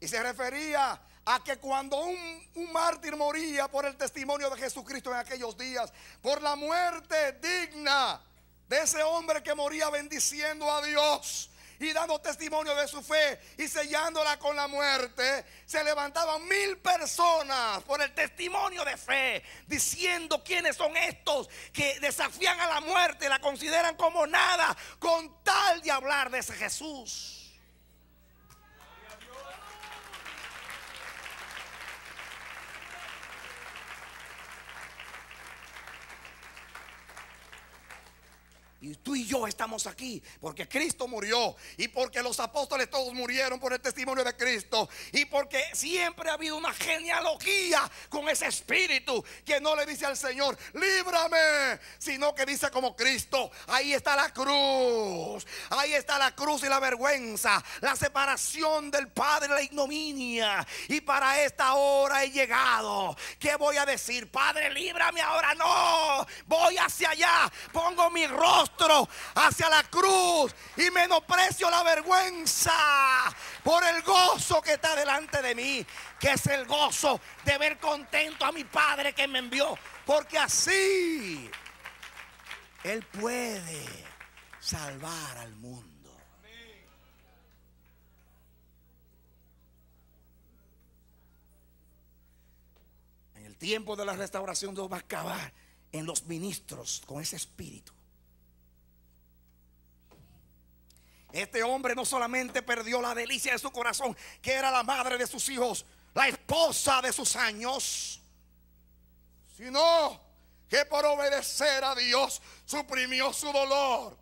Y se refería a que cuando un, un mártir moría por el testimonio de Jesucristo en aquellos días, por la muerte digna de ese hombre que moría bendiciendo a Dios y dando testimonio de su fe y sellándola con la muerte, se levantaban mil personas por el testimonio de fe, diciendo: ¿quiénes son estos que desafían a la muerte, la consideran como nada, con tal de hablar de ese Jesús? Y tú y yo estamos aquí porque Cristo murió, y porque los apóstoles todos murieron por el testimonio de Cristo, y porque siempre ha habido una genealogía con ese espíritu que no le dice al Señor: líbrame, sino que dice como Cristo: ahí está la cruz, ahí está la cruz y la vergüenza, la separación del Padre, la ignominia, y para esta hora he llegado. ¿Qué voy a decir? Padre, líbrame ahora. No, voy hacia allá, pongo mi rostro hacia la cruz y menosprecio la vergüenza por el gozo que está delante de mí, que es el gozo de ver contento a mi Padre que me envió, porque así Él puede salvar al mundo. En el tiempo de la restauración, Dios va a acabar en los ministros con ese espíritu. Este hombre no solamente perdió la delicia de su corazón, que era la madre de sus hijos, la esposa de sus años, sino que por obedecer a Dios suprimió su dolor.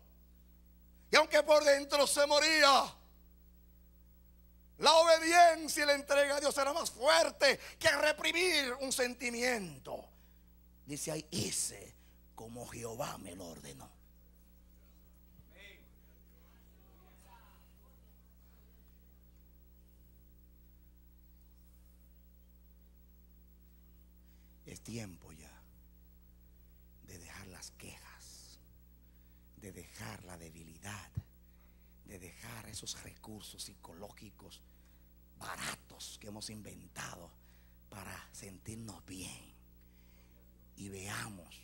Y aunque por dentro se moría, la obediencia y la entrega a Dios era más fuerte que reprimir un sentimiento. Dice ahí: hice como Jehová me lo ordenó. Es tiempo ya de dejar las quejas, de dejar la debilidad, de dejar esos recursos psicológicos baratos que hemos inventado para sentirnos bien, y veamos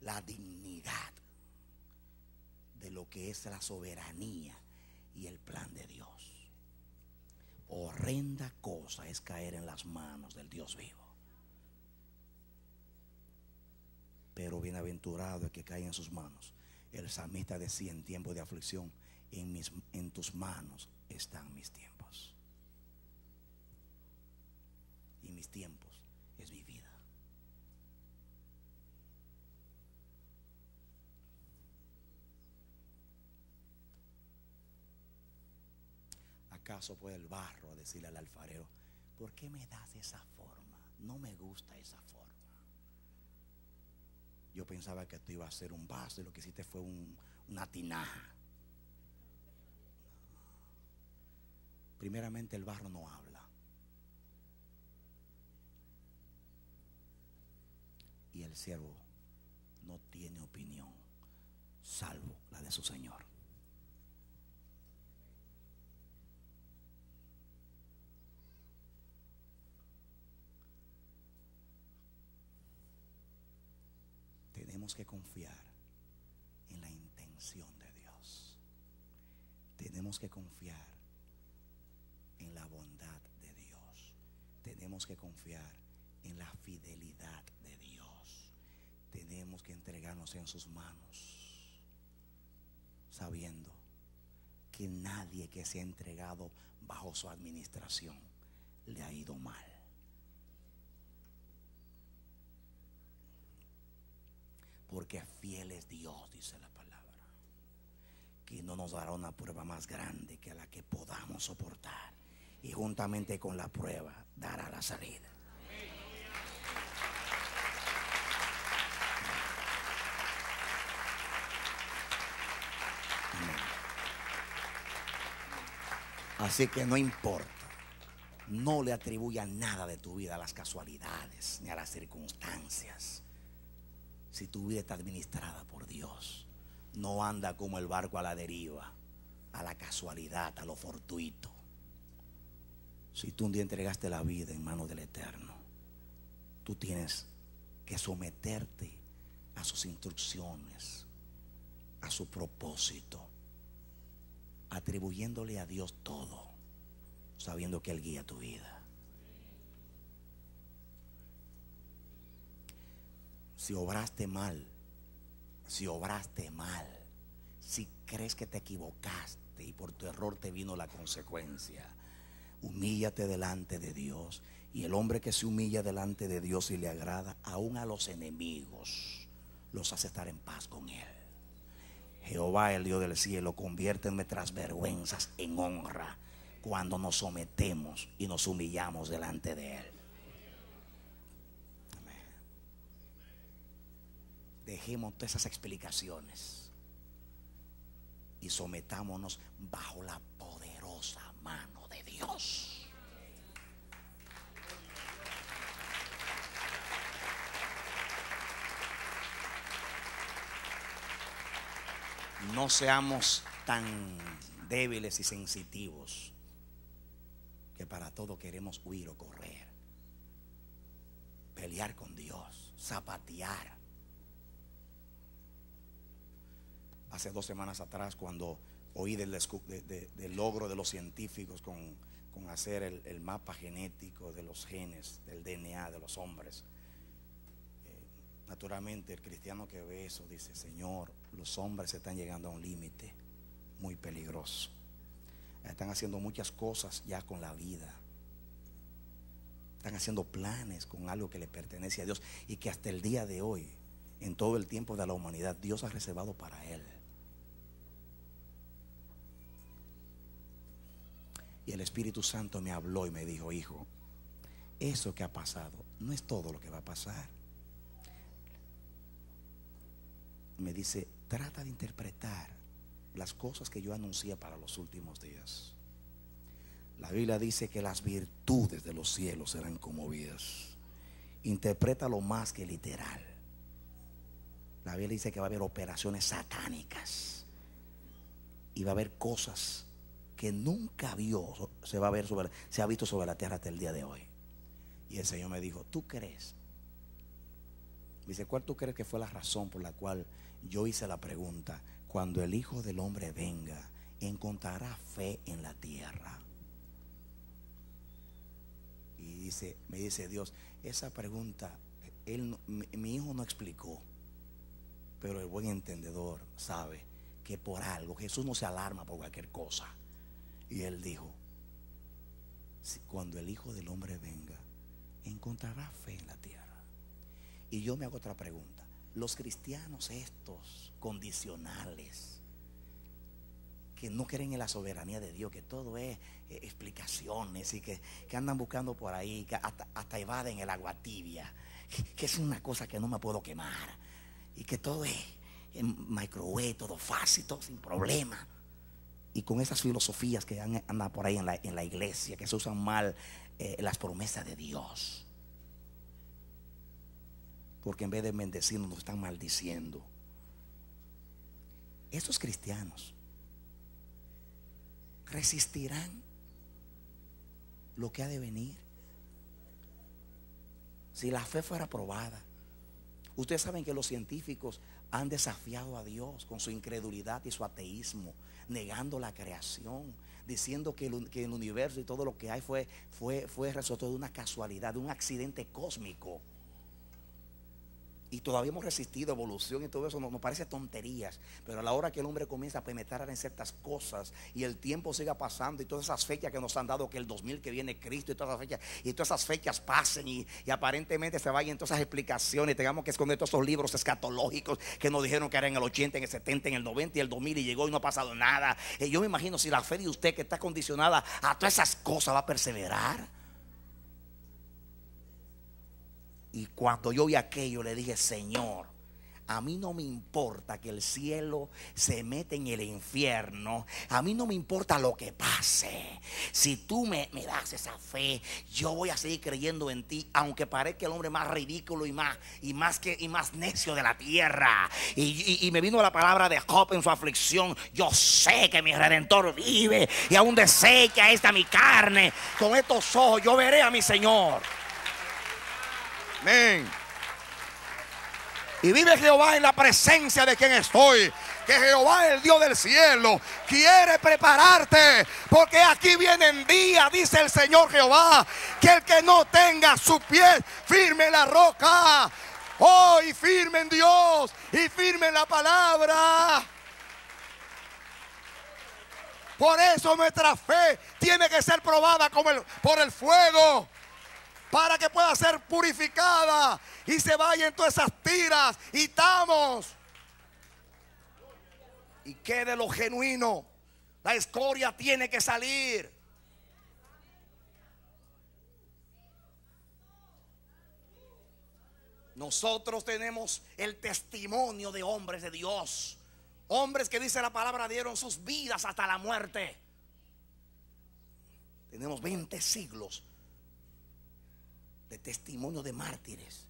la dignidad de lo que es la soberanía y el plan de Dios. Horrenda cosa es caer en las manos del Dios vivo. pero bienaventurado el que cae en sus manos. El salmista decía en tiempo de aflicción, en, mis, en tus manos están mis tiempos. Y mis tiempos es mi vida. ¿Acaso puede el barro decirle al alfarero, ¿por qué me das esa forma? No me gusta esa forma. Yo pensaba que tú ibas a hacer un vaso y lo que hiciste fue un, una tinaja. Primeramente, el barro no habla. Y el siervo no tiene opinión, salvo la de su Señor. Tenemos que confiar en la intención de Dios. Tenemos que confiar en la bondad de Dios. Tenemos que confiar en la fidelidad de Dios. Tenemos que entregarnos en sus manos, sabiendo que nadie que se ha entregado bajo su administración le ha ido mal. Porque fiel es Dios, dice la palabra, que no nos dará una prueba más grande que la que podamos soportar, y juntamente con la prueba dará la salida. Amén. Amén. Así que no importa, no le atribuya nada de tu vida a las casualidades ni a las circunstancias. Si tu vida está administrada por Dios, no anda como el barco a la deriva, a la casualidad, a lo fortuito. Si tú un día entregaste la vida en manos del Eterno, tú tienes que someterte a sus instrucciones, a su propósito, atribuyéndole a Dios todo, sabiendo que Él guía tu vida. Si obraste mal, si obraste mal, si crees que te equivocaste y por tu error te vino la consecuencia, humíllate delante de Dios. Y el hombre que se humilla delante de Dios y le agrada, aún a los enemigos, los hace estar en paz con Él. Jehová, el Dios del cielo, convierte nuestras vergüenzas en honra cuando nos sometemos y nos humillamos delante de Él. Dejemos todas esas explicaciones y sometámonos bajo la poderosa mano de Dios. No seamos tan débiles y sensitivos que para todo queremos huir o correr, pelear con Dios, zapatear. Hace dos semanas atrás, cuando oí del, de, de, del logro de los científicos con, con hacer el, el mapa genético de los genes, del D N A de los hombres, eh, naturalmente el cristiano que ve eso dice, Señor, los hombres están llegando a un límite muy peligroso. Están haciendo muchas cosas ya con la vida. Están haciendo planes con algo que le pertenece a Dios y que hasta el día de hoy, en todo el tiempo de la humanidad, Dios ha reservado para Él. Y el Espíritu Santo me habló y me dijo, hijo, eso que ha pasado no es todo lo que va a pasar. Me dice, trata de interpretar las cosas que yo anuncié para los últimos días. La Biblia dice que las virtudes de los cielos serán conmovidas. Interprétalo más que literal. La Biblia dice que va a haber operaciones satánicas y va a haber cosas que nunca vio, se va a ver sobre, se ha visto sobre la tierra hasta el día de hoy. Y el Señor me dijo, ¿tú crees? Me dice, ¿cuál tú crees que fue la razón por la cual yo hice la pregunta? Cuando el Hijo del Hombre venga, ¿encontrará fe en la tierra? Y dice, me dice Dios, esa pregunta, él, mi, mi hijo no explicó. Pero el buen entendedor sabe que por algo, Jesús no se alarma por cualquier cosa. Y Él dijo, cuando el Hijo del Hombre venga, encontrará fe en la tierra. Y yo me hago otra pregunta. Los cristianos estos condicionales, que no creen en la soberanía de Dios, que todo es eh, explicaciones, y que, que andan buscando por ahí, que hasta, hasta evaden el agua tibia, que es una cosa que no me puedo quemar, y que todo es en microwave, todo fácil, todo sin problema. Y con esas filosofías que andan por ahí en la, en la iglesia, que se usan mal eh, las promesas de Dios, porque en vez de bendecirnos nos están maldiciendo. Estos cristianos resistirán lo que ha de venir. Si la fe fuera probada. Ustedes saben que los científicos han desafiado a Dios con su incredulidad y su ateísmo, negando la creación, diciendo que el, que el universo y todo lo que hay fue, fue, fue resultado de una casualidad, de un accidente cósmico. Y todavía hemos resistido evolución y todo eso, nos, nos parece tonterías. Pero a la hora que el hombre comienza a penetrar en ciertas cosas y el tiempo siga pasando y todas esas fechas que nos han dado, que el dos mil que viene Cristo y todas esas fechas, y todas esas fechas pasen y, y aparentemente se vayan todas esas explicaciones, tengamos que esconder todos esos libros escatológicos que nos dijeron que era en el ochenta, en el setenta, en el noventa y el dos mil, y llegó y no ha pasado nada. Y yo me imagino, si la fe de usted que está condicionada a todas esas cosas va a perseverar. Y cuando yo vi aquello le dije, Señor, a mí no me importa que el cielo se meta en el infierno, a mí no me importa lo que pase. Si tú me, me das esa fe, yo voy a seguir creyendo en ti, aunque parezca el hombre más ridículo y más, y más, que, y más necio de la tierra. Y, y, y me vino la palabra de Job en su aflicción: yo sé que mi Redentor vive, y aún desecha esta mi carne. Con estos ojos yo veré a mi Señor. Amén. Y vive Jehová, en la presencia de quien estoy, que Jehová, el Dios del cielo, quiere prepararte, porque aquí vienen días, dice el Señor Jehová, que el que no tenga su pie firme en la roca, oh, y firme en Dios y firme en la palabra. Por eso nuestra fe tiene que ser probada como el, por el fuego, para que pueda ser purificada y se vayan todas esas tiras y tamos, y quede lo genuino. La escoria tiene que salir. Nosotros tenemos el testimonio de hombres de Dios, hombres que, dice la palabra, dieron sus vidas hasta la muerte. Tenemos veinte siglos de testimonio de mártires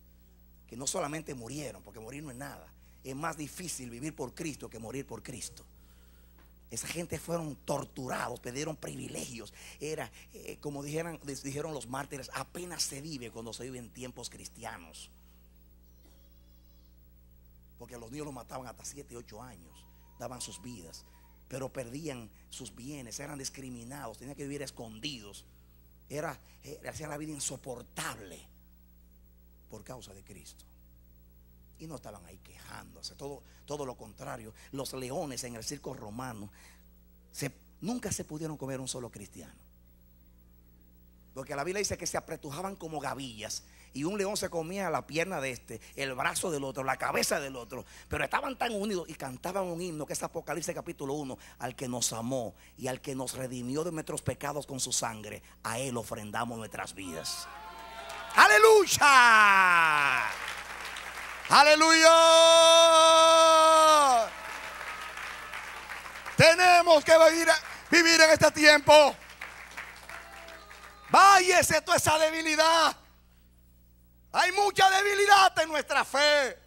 que no solamente murieron, porque morir no es nada. Es más difícil vivir por Cristo que morir por Cristo. Esa gente fueron torturados, perdieron privilegios. Era eh, como dijeran, dijeron los mártires, apenas se vive cuando se vive en tiempos cristianos, porque a los niños los mataban hasta siete, ocho años, daban sus vidas, pero perdían sus bienes, eran discriminados, tenían que vivir escondidos. Era, hacía la vida insoportable por causa de Cristo. Y no estaban ahí quejándose, todo, todo lo contrario. Los leones en el circo romano se, nunca se pudieron comer un solo cristiano, porque la Biblia dice que se apretujaban como gavillas, y un león se comía la pierna de este, el brazo del otro, la cabeza del otro, pero estaban tan unidos y cantaban un himno que es Apocalipsis capítulo uno: al que nos amó y al que nos redimió de nuestros pecados con su sangre, a Él ofrendamos nuestras vidas. Aleluya, aleluya. Tenemos que vivir, vivir en este tiempo. Váyese toda esa debilidad. Hay mucha debilidad en nuestra fe.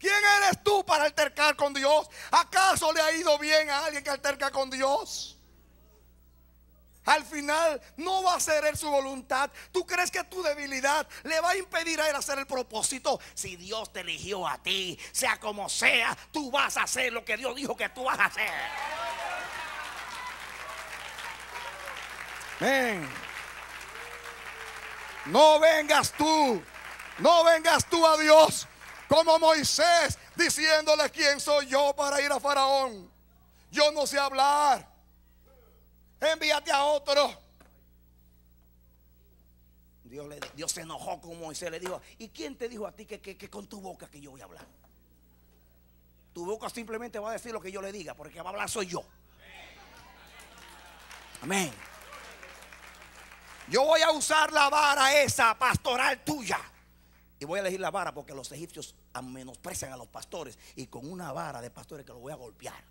¿Quién eres tú para altercar con Dios? ¿Acaso le ha ido bien a alguien que alterca con Dios? Al final no va a hacer él su voluntad. ¿Tú crees que tu debilidad le va a impedir a él hacer el propósito? Si Dios te eligió a ti, sea como sea, tú vas a hacer lo que Dios dijo que tú vas a hacer. Amén. No vengas tú, no vengas tú a Dios como Moisés, diciéndole: ¿quién soy yo para ir a Faraón? Yo no sé hablar. Envíate a otro. Dios, le, Dios se enojó con Moisés. Le dijo: ¿y quién te dijo a ti que, que, que con tu boca que yo voy a hablar? Tu boca simplemente va a decir lo que yo le diga, porque va a hablar soy yo. Amén. Yo voy a usar la vara esa pastoral tuya. Y voy a elegir la vara, porque los egipcios menosprecian a los pastores, y con una vara de pastores que los voy a golpear.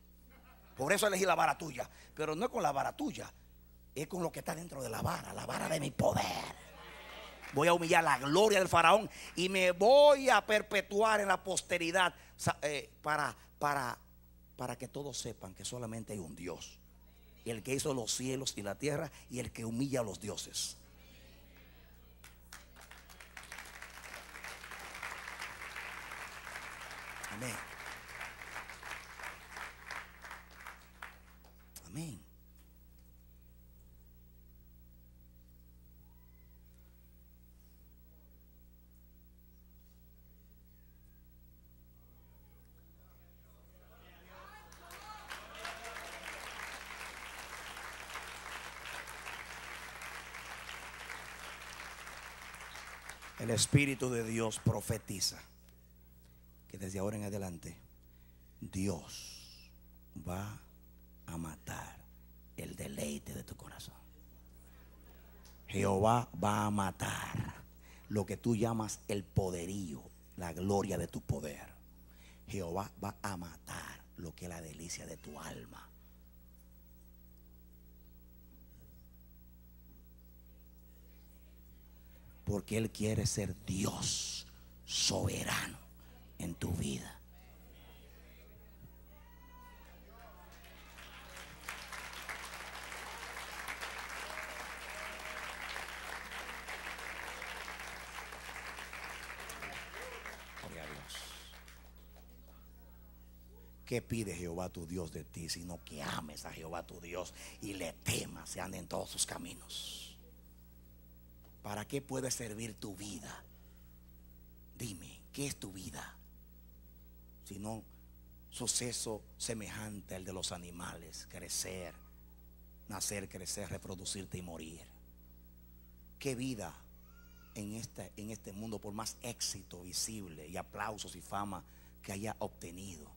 Por eso elegí la vara tuya. Pero no es con la vara tuya, es con lo que está dentro de la vara, la vara de mi poder. Voy a humillar la gloria del faraón y me voy a perpetuar en la posteridad, eh, para, para, para que todos sepan que solamente hay un Dios, el que hizo los cielos y la tierra, y el que humilla a los dioses. Amén. Amén. El Espíritu de Dios profetiza que desde ahora en adelante Dios va a matar el deleite de tu corazón. Jehová va a matar lo que tú llamas el poderío, la gloria de tu poder. Jehová va a matar lo que es la delicia de tu alma. Porque Él quiere ser Dios soberano en tu vida. Gloria a Dios. ¿Qué pide Jehová tu Dios de ti, sino que ames a Jehová tu Dios y le temas y ande en todos sus caminos? ¿Para qué puede servir tu vida? Dime, ¿qué es tu vida? Si no, suceso semejante al de los animales: crecer, nacer, crecer, reproducirte y morir. ¿Qué vida en este, en este mundo, por más éxito visible y aplausos y fama que haya obtenido,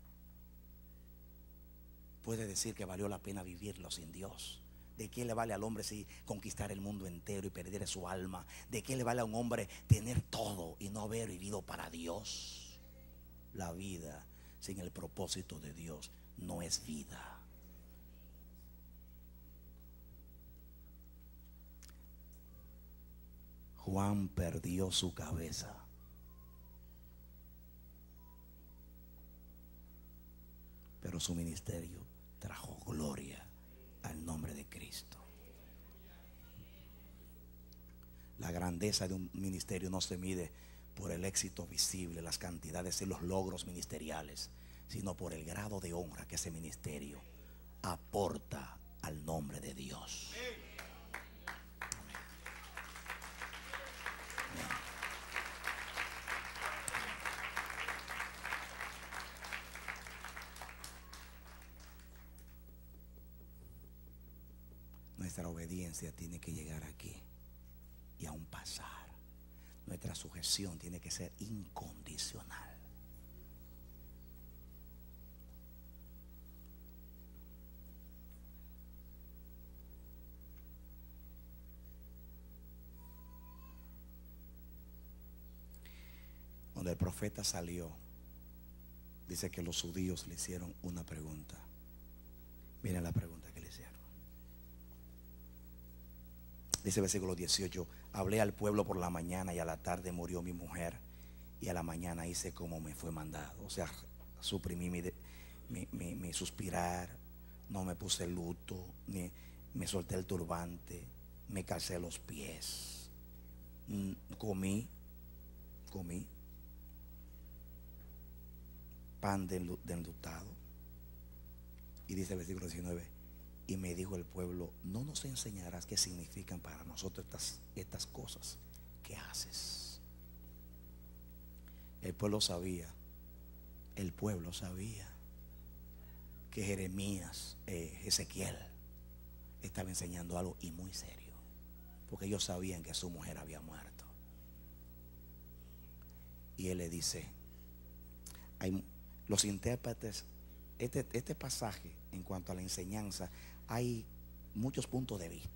puede decir que valió la pena vivirlo sin Dios? ¿De qué le vale al hombre si conquistar el mundo entero y perder su alma? ¿De qué le vale a un hombre tener todo y no haber vivido para Dios? La vida sin el propósito de Dios no es vida. Juan perdió su cabeza. Pero su ministerio trajo gloria al nombre de Cristo. La grandeza de un ministerio no se mide por el éxito visible, las cantidades y los logros ministeriales, sino por el grado de honra que ese ministerio aporta al nombre de Dios. Nuestra obediencia tiene que llegar aquí y aún pasar. Nuestra sujeción tiene que ser incondicional. Cuando el profeta salió, dice que los judíos le hicieron una pregunta. Mira la pregunta que le hicieron. Dice versículo dieciocho: hablé al pueblo por la mañana, y a la tarde murió mi mujer, y a la mañana hice como me fue mandado. O sea, suprimí mi, de, mi, mi, mi suspirar, no me puse luto, ni me solté el turbante, me calcé los pies, comí, comí pan de, de enlutado. Y dice el versículo diecinueve: y me dijo el pueblo: no nos enseñarás qué significan para nosotros estas, estas cosas que haces. El pueblo sabía, el pueblo sabía que Jeremías, eh, Ezequiel, estaba enseñando algo y muy serio, porque ellos sabían que su mujer había muerto. Y él le dice, hay, los intérpretes, este, este pasaje en cuanto a la enseñanza, hay muchos puntos de vista.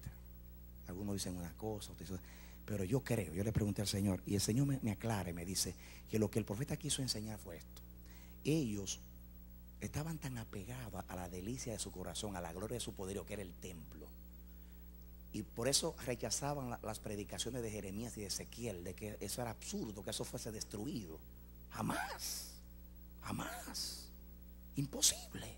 Algunos dicen una cosa, otros dicen, pero yo creo, yo le pregunté al Señor y el Señor me, me aclara y me dice que lo que el profeta quiso enseñar fue esto. Ellos estaban tan apegados a la delicia de su corazón, a la gloria de su poderío, que era el templo, y por eso rechazaban la, las predicaciones de Jeremías y de Ezequiel, de que eso era absurdo, que eso fuese destruido. Jamás, jamás, imposible.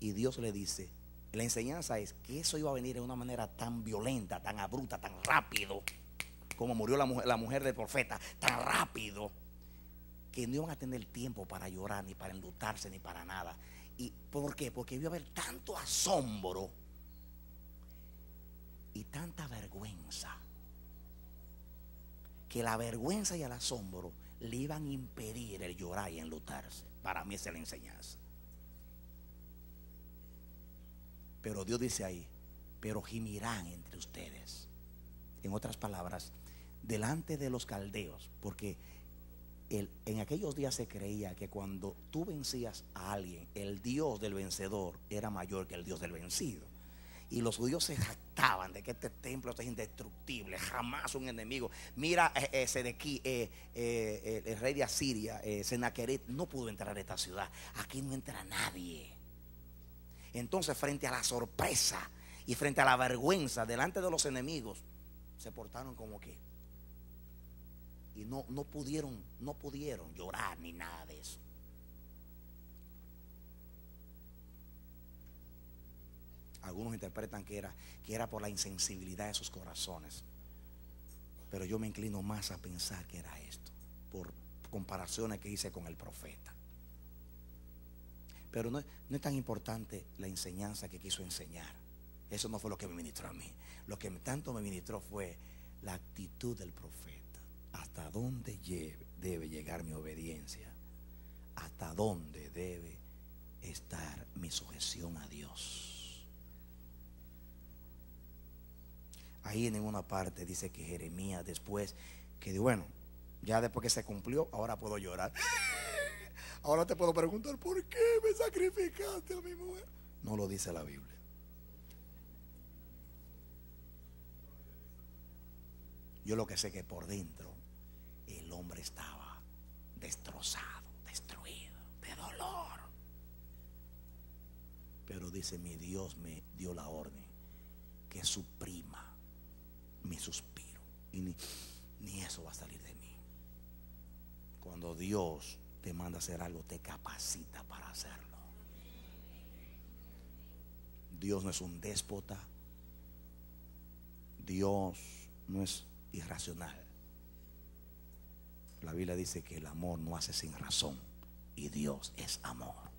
Y Dios le dice, la enseñanza es que eso iba a venir de una manera tan violenta, tan abrupta, tan rápido, como murió la mujer, la mujer del profeta, tan rápido, que no iban a tener tiempo para llorar, ni para enlutarse, ni para nada. ¿Y por qué? Porque iba a haber tanto asombro y tanta vergüenza, que la vergüenza y el asombro le iban a impedir el llorar y enlutarse. Para mí se le enseñase. Pero Dios dice ahí, pero gimirán entre ustedes. En otras palabras, delante de los caldeos, porque el, en aquellos días se creía que cuando tú vencías a alguien, el Dios del vencedor era mayor que el Dios del vencido. Y los judíos se jactaban de que este templo es indestructible, jamás un enemigo. Mira, eh, Sedequí, eh, eh, el rey de Asiria, eh, Senaqueret, no pudo entrar a esta ciudad. Aquí no entra nadie. Entonces, frente a la sorpresa y frente a la vergüenza delante de los enemigos, se portaron como que, y no, no pudieron, no pudieron llorar ni nada de eso. Algunos interpretan que era, que era por la insensibilidad de sus corazones, pero yo me inclino más a pensar que era esto, por comparaciones que hice con el profeta. Pero no, no es tan importante la enseñanza que quiso enseñar. Eso no fue lo que me ministró a mí. Lo que tanto me ministró fue la actitud del profeta. Hasta dónde lleve, debe llegar mi obediencia. Hasta dónde debe estar mi sujeción a Dios. Ahí en ninguna parte dice que Jeremías después, que dijo, bueno, ya después que se cumplió, ahora puedo llorar. Ahora te puedo preguntar, ¿por qué me sacrificaste a mi mujer? No lo dice la Biblia. Yo lo que sé que por dentro el hombre estaba destrozado, destruido, de dolor. Pero dice, mi Dios me dio la orden que suprima mi suspiro. Y ni, ni eso va a salir de mí. Cuando Dios te manda a hacer algo, te capacita para hacerlo. Dios no es un déspota. Dios no es irracional. La Biblia dice que el amor no hace sin razón, y Dios es amor.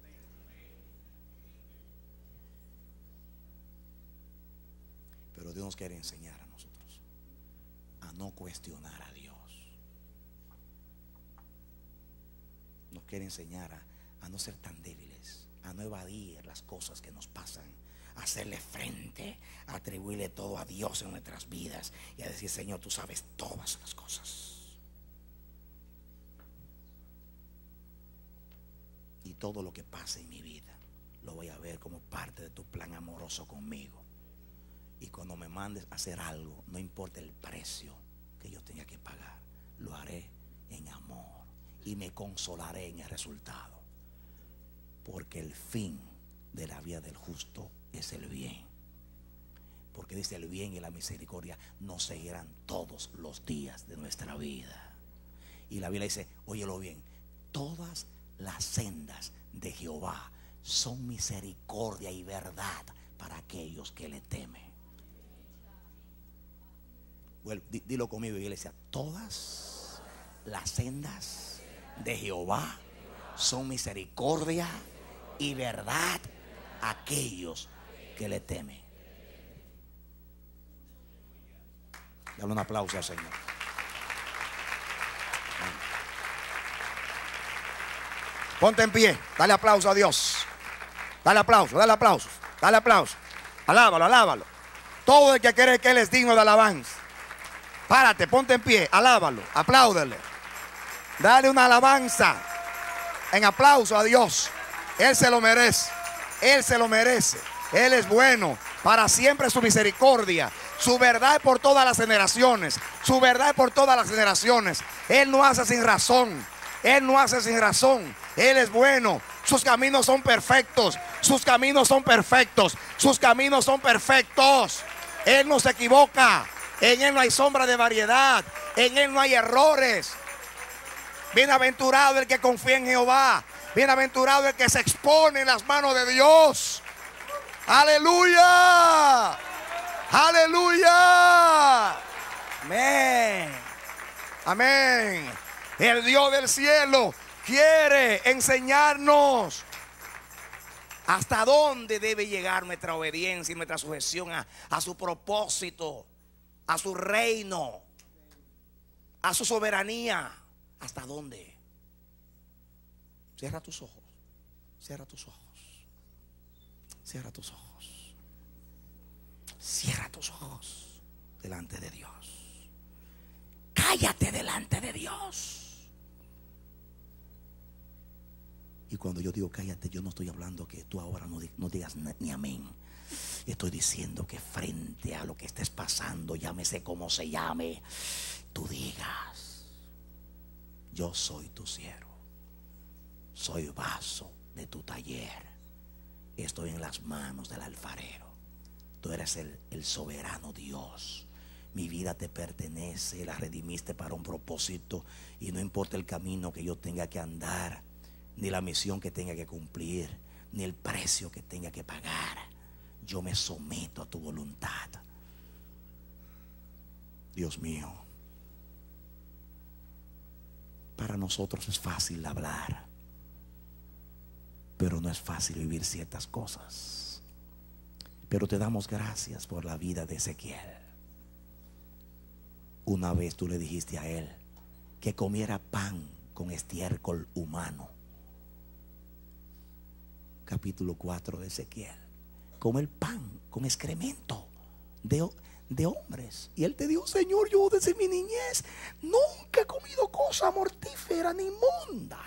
Pero Dios nos quiere enseñar a nosotros a no cuestionar a Dios. Nos quiere enseñar a, a no ser tan débiles, a no evadir las cosas que nos pasan, a hacerle frente, a atribuirle todo a Dios en nuestras vidas y a decir, Señor, tú sabes todas las cosas. Y todo lo que pase en mi vida lo voy a ver como parte de tu plan amoroso conmigo. Y cuando me mandes a hacer algo, no importa el precio que yo tenga que pagar, lo haré en amor. Y me consolaré en el resultado, porque el fin de la vida del justo es el bien. Porque dice, el bien y la misericordia nos seguirán todos los días de nuestra vida. Y la Biblia dice, óyelo bien, todas las sendas de Jehová son misericordia y verdad para aquellos que le temen. Bueno, dilo conmigo, iglesia, todas las sendas de Jehová son misericordia y verdad a aquellos que le temen. Dale un aplauso al Señor. Ponte en pie, dale aplauso a Dios. Dale aplauso, dale aplauso, dale aplauso. Alábalo, alábalo. Todo el que cree que Él es digno de alabanza. Párate, ponte en pie, alábalo, apláudele. Dale una alabanza en aplauso a Dios. Él se lo merece, Él se lo merece. Él es bueno, para siempre su misericordia. Su verdad es por todas las generaciones. Su verdad es por todas las generaciones. Él no hace sin razón. Él no hace sin razón. Él es bueno. Sus caminos son perfectos. Sus caminos son perfectos. Sus caminos son perfectos. Él no se equivoca. En Él no hay sombra de variedad. En Él no hay errores. Bienaventurado el que confía en Jehová. Bienaventurado el que se expone en las manos de Dios. Aleluya. Aleluya. Amén. Amén. El Dios del cielo quiere enseñarnos hasta dónde debe llegar nuestra obediencia y nuestra sujeción a, a su propósito, a su reino, a su soberanía. ¿Hasta dónde? Cierra tus ojos. Cierra tus ojos. Cierra tus ojos. Cierra tus ojos delante de Dios. Cállate delante de Dios. Y cuando yo digo cállate, yo no estoy hablando que tú ahora no, no digas ni amén. Estoy diciendo que frente a lo que estés pasando, llámese como se llame, tú digas: yo soy tu siervo, soy vaso de tu taller. Estoy en las manos del alfarero. Tú eres el, el soberano Dios. Mi vida te pertenece, la redimiste para un propósito. Y no importa el camino que yo tenga que andar, ni la misión que tenga que cumplir, ni el precio que tenga que pagar, yo me someto a tu voluntad. Dios mío, para nosotros es fácil hablar, pero no es fácil vivir ciertas cosas. Pero te damos gracias por la vida de Ezequiel. Una vez tú le dijiste a él que comiera pan con estiércol humano. Capítulo cuatro de Ezequiel. Comer pan con excremento de, de hombres. Y él te dijo: Señor, yo desde mi niñez nunca he comido cosa mortífera ni inmunda.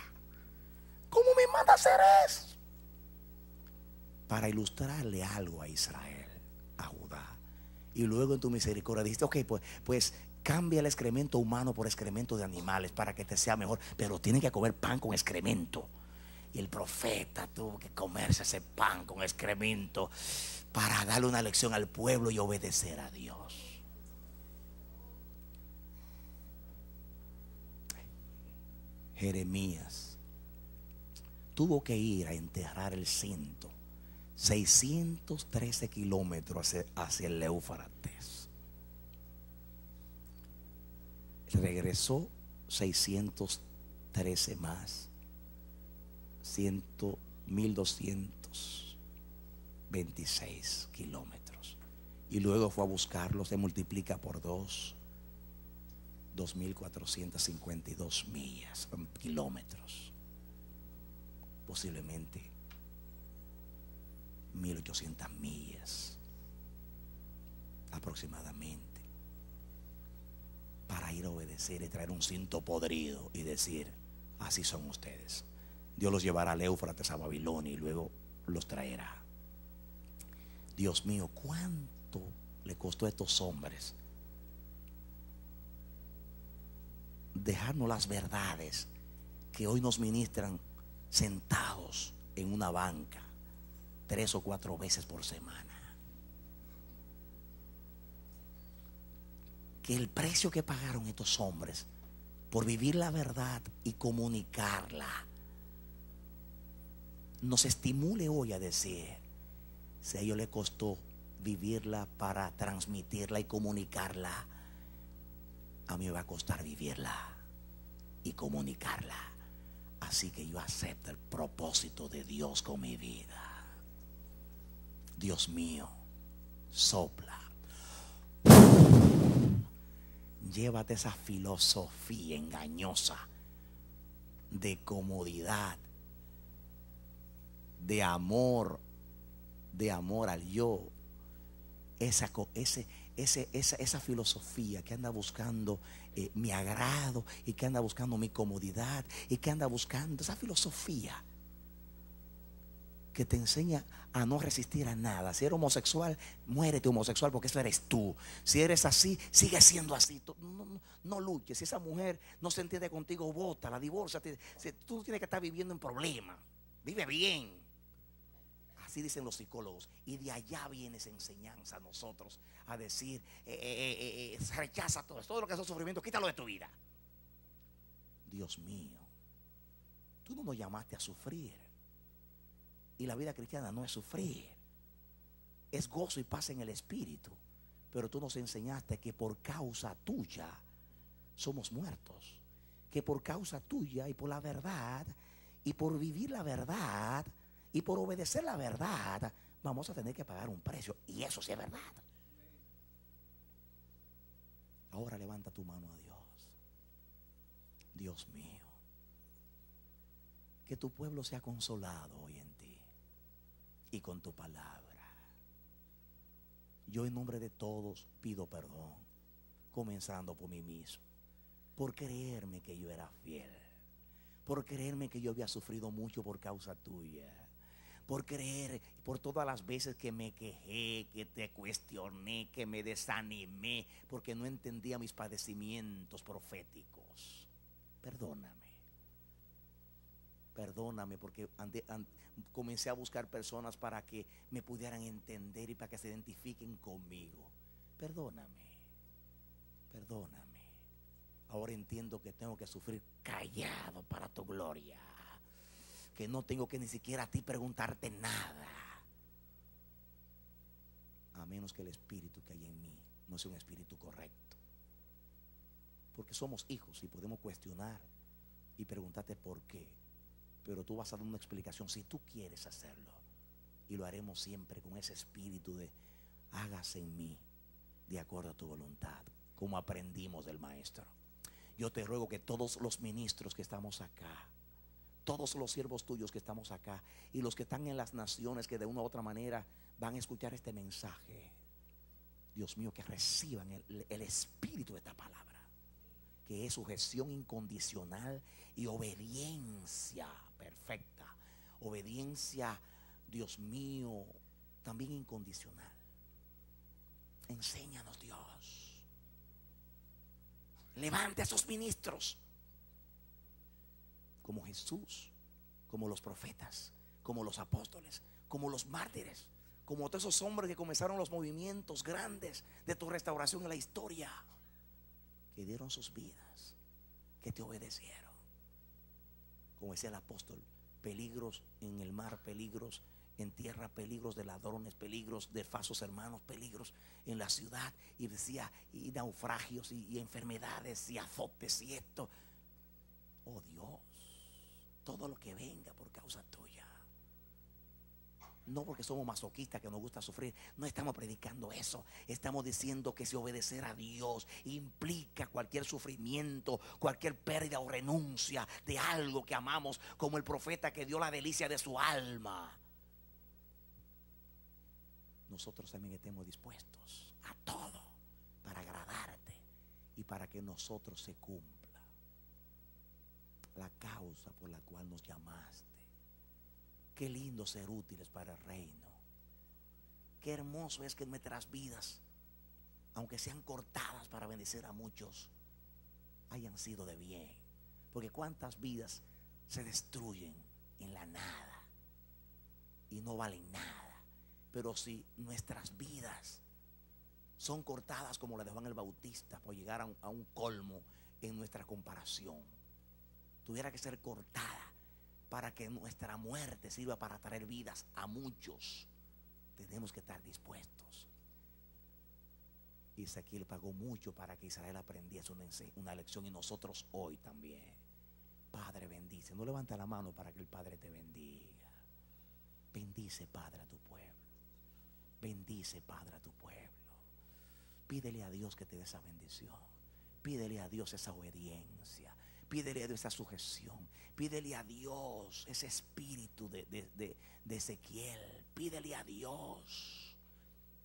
¿Cómo me manda a hacer eso? Para ilustrarle algo a Israel, a Judá. Y luego en tu misericordia dijiste: ok, pues, pues cambia el excremento humano por excremento de animales para que te sea mejor. Pero tienen que comer pan con excremento. Y el profeta tuvo que comerse ese pan con excremento para darle una lección al pueblo y obedecer a Dios. Jeremías tuvo que ir a enterrar el cinto seiscientos trece kilómetros hacia, hacia el Éufrates. Regresó seiscientos trece más, mil doscientos veintiséis kilómetros. Y luego fue a buscarlo, se multiplica por dos, dos mil cuatrocientas cincuenta y dos millas, kilómetros. Posiblemente mil ochocientas millas aproximadamente, para ir a obedecer y traer un cinto podrido y decir: así son ustedes. Dios los llevará al Éufrates, a Babilonia, y luego los traerá. Dios mío, ¿cuánto le costó a estos hombres dejarnos las verdades que hoy nos ministran sentados en una banca tres o cuatro veces por semana? Que el precio que pagaron estos hombres por vivir la verdad y comunicarla nos estimule hoy a decir: si a ellos les costó vivirla para transmitirla y comunicarla, a mí me va a costar vivirla y comunicarla. Así que yo acepto el propósito de Dios con mi vida. Dios mío, sopla. Llévate esa filosofía engañosa de comodidad, de amor, de amor al yo. Esa, ese, ese, esa, esa filosofía que anda buscando eh, mi agrado, y que anda buscando mi comodidad, y que anda buscando esa filosofía que te enseña a no resistir a nada. Si eres homosexual, muérete homosexual, porque eso eres tú. Si eres así, sigue siendo así. No, no, no luches. Si esa mujer no se entiende contigo, bótala, divórciate. Tú tienes que estar viviendo en problemas. Vive bien. Así dicen los psicólogos. Y de allá viene esa enseñanza a nosotros, a decir, eh, eh, eh, eh, rechaza todo, todo lo que es sufrimiento, quítalo de tu vida. Dios mío, tú no nos llamaste a sufrir. Y la vida cristiana no es sufrir, es gozo y paz en el espíritu. Pero tú nos enseñaste que por causa tuya somos muertos, que por causa tuya y por la verdad, y por vivir la verdad, y por obedecer la verdad, vamos a tener que pagar un precio. Y eso sí es verdad. Ahora levanta tu mano a Dios. Dios mío, que tu pueblo sea consolado hoy en ti y con tu palabra. Yo en nombre de todos pido perdón, comenzando por mí mismo, por creerme que yo era fiel, por creerme que yo había sufrido mucho por causa tuya, por creer, por todas las veces que me quejé, que te cuestioné, que me desanimé, porque no entendía mis padecimientos proféticos. Perdóname. Perdóname, porque ande, ande, comencé a buscar personas para que me pudieran entender y para que se identifiquen conmigo. Perdóname, perdóname. Ahora entiendo que tengo que sufrir callado para tu gloria, que no tengo que ni siquiera a ti preguntarte nada, a menos que el espíritu que hay en mí no sea un espíritu correcto. Porque somos hijos y podemos cuestionar y preguntarte por qué, pero tú vas a dar una explicación si tú quieres hacerlo. Y lo haremos siempre con ese espíritu de hágase en mí de acuerdo a tu voluntad, como aprendimos del maestro. Yo te ruego que todos los ministros que estamos acá, todos los siervos tuyos que estamos acá, y los que están en las naciones que de una u otra manera van a escuchar este mensaje, Dios mío, que reciban el, el espíritu de esta palabra, que es sujeción incondicional y obediencia perfecta, obediencia, Dios mío, también incondicional. Enséñanos, Dios. Levante a sus ministros, como Jesús, como los profetas, como los apóstoles, como los mártires, como todos esos hombres que comenzaron los movimientos grandes de tu restauración en la historia, que dieron sus vidas, que te obedecieron. Como decía el apóstol, peligros en el mar, peligros en tierra, peligros de ladrones, peligros de falsos hermanos, peligros en la ciudad, y decía, y naufragios, y, y enfermedades, y azotes, y esto. Oh Dios, todo lo que venga por causa tuya. No porque somos masoquistas que nos gusta sufrir, no estamos predicando eso. Estamos diciendo que si obedecer a Dios implica cualquier sufrimiento, cualquier pérdida o renuncia de algo que amamos, como el profeta que dio la delicia de su alma, nosotros también estemos dispuestos a todo para agradarte y para que nosotros se cumpla la causa por la cual nos llamaste. Qué lindo ser útiles para el reino. Qué hermoso es que nuestras vidas, aunque sean cortadas para bendecir a muchos, hayan sido de bien. Porque cuántas vidas se destruyen en la nada y no valen nada. Pero si nuestras vidas son cortadas como la de Juan el Bautista, por llegar a un, a un colmo en nuestra comparación, tuviera que ser cortada para que nuestra muerte sirva para traer vidas a muchos, tenemos que estar dispuestos. Ezequiel pagó mucho para que Israel aprendiese una, una lección, y nosotros hoy también. Padre, bendice. No levanta la mano para que el Padre te bendiga. Bendice, Padre, a tu pueblo. Bendice, Padre, a tu pueblo. Pídele a Dios que te dé esa bendición. Pídele a Dios esa obediencia. Pídele a Dios esa sujeción. Pídele a Dios ese espíritu de, de, de, de Ezequiel. Pídele a Dios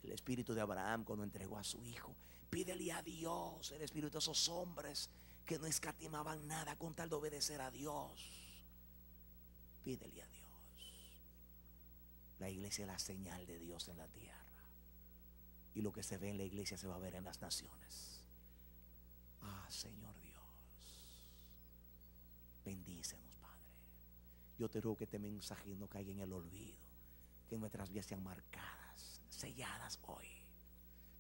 el espíritu de Abraham cuando entregó a su hijo. Pídele a Dios el espíritu de esos hombres que no escatimaban nada con tal de obedecer a Dios. Pídele a Dios. La iglesia es la señal de Dios en la tierra. Y lo que se ve en la iglesia se va a ver en las naciones. Ah, Señor Dios, bendícenos, Padre. Yo te ruego que este mensaje no caiga en el olvido, que nuestras vidas sean marcadas, selladas hoy,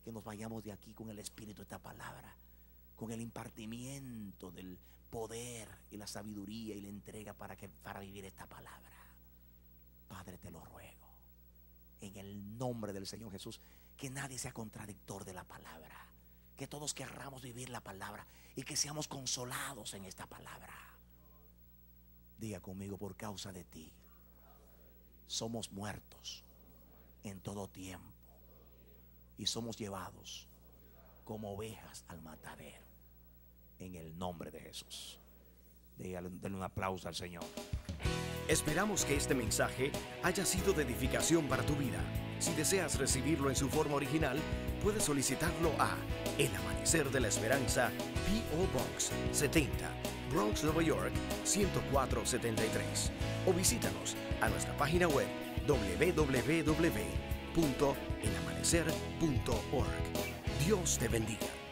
que nos vayamos de aquí con el espíritu de esta palabra, con el impartimiento del poder y la sabiduría y la entrega para, que, para vivir esta palabra. Padre, te lo ruego en el nombre del Señor Jesús, que nadie sea contradictor de la palabra, que todos querramos vivir la palabra y que seamos consolados en esta palabra. Diga conmigo: por causa de ti somos muertos en todo tiempo y somos llevados como ovejas al matadero, en el nombre de Jesús. Denle un aplauso al Señor. Esperamos que este mensaje haya sido de edificación para tu vida. Si deseas recibirlo en su forma original, puedes solicitarlo a El Amanecer de la Esperanza, P O Box setenta, Bronx, Nueva York, ciento cuatro setenta y tres. O visítanos a nuestra página web w w w punto el amanecer punto org. Dios te bendiga.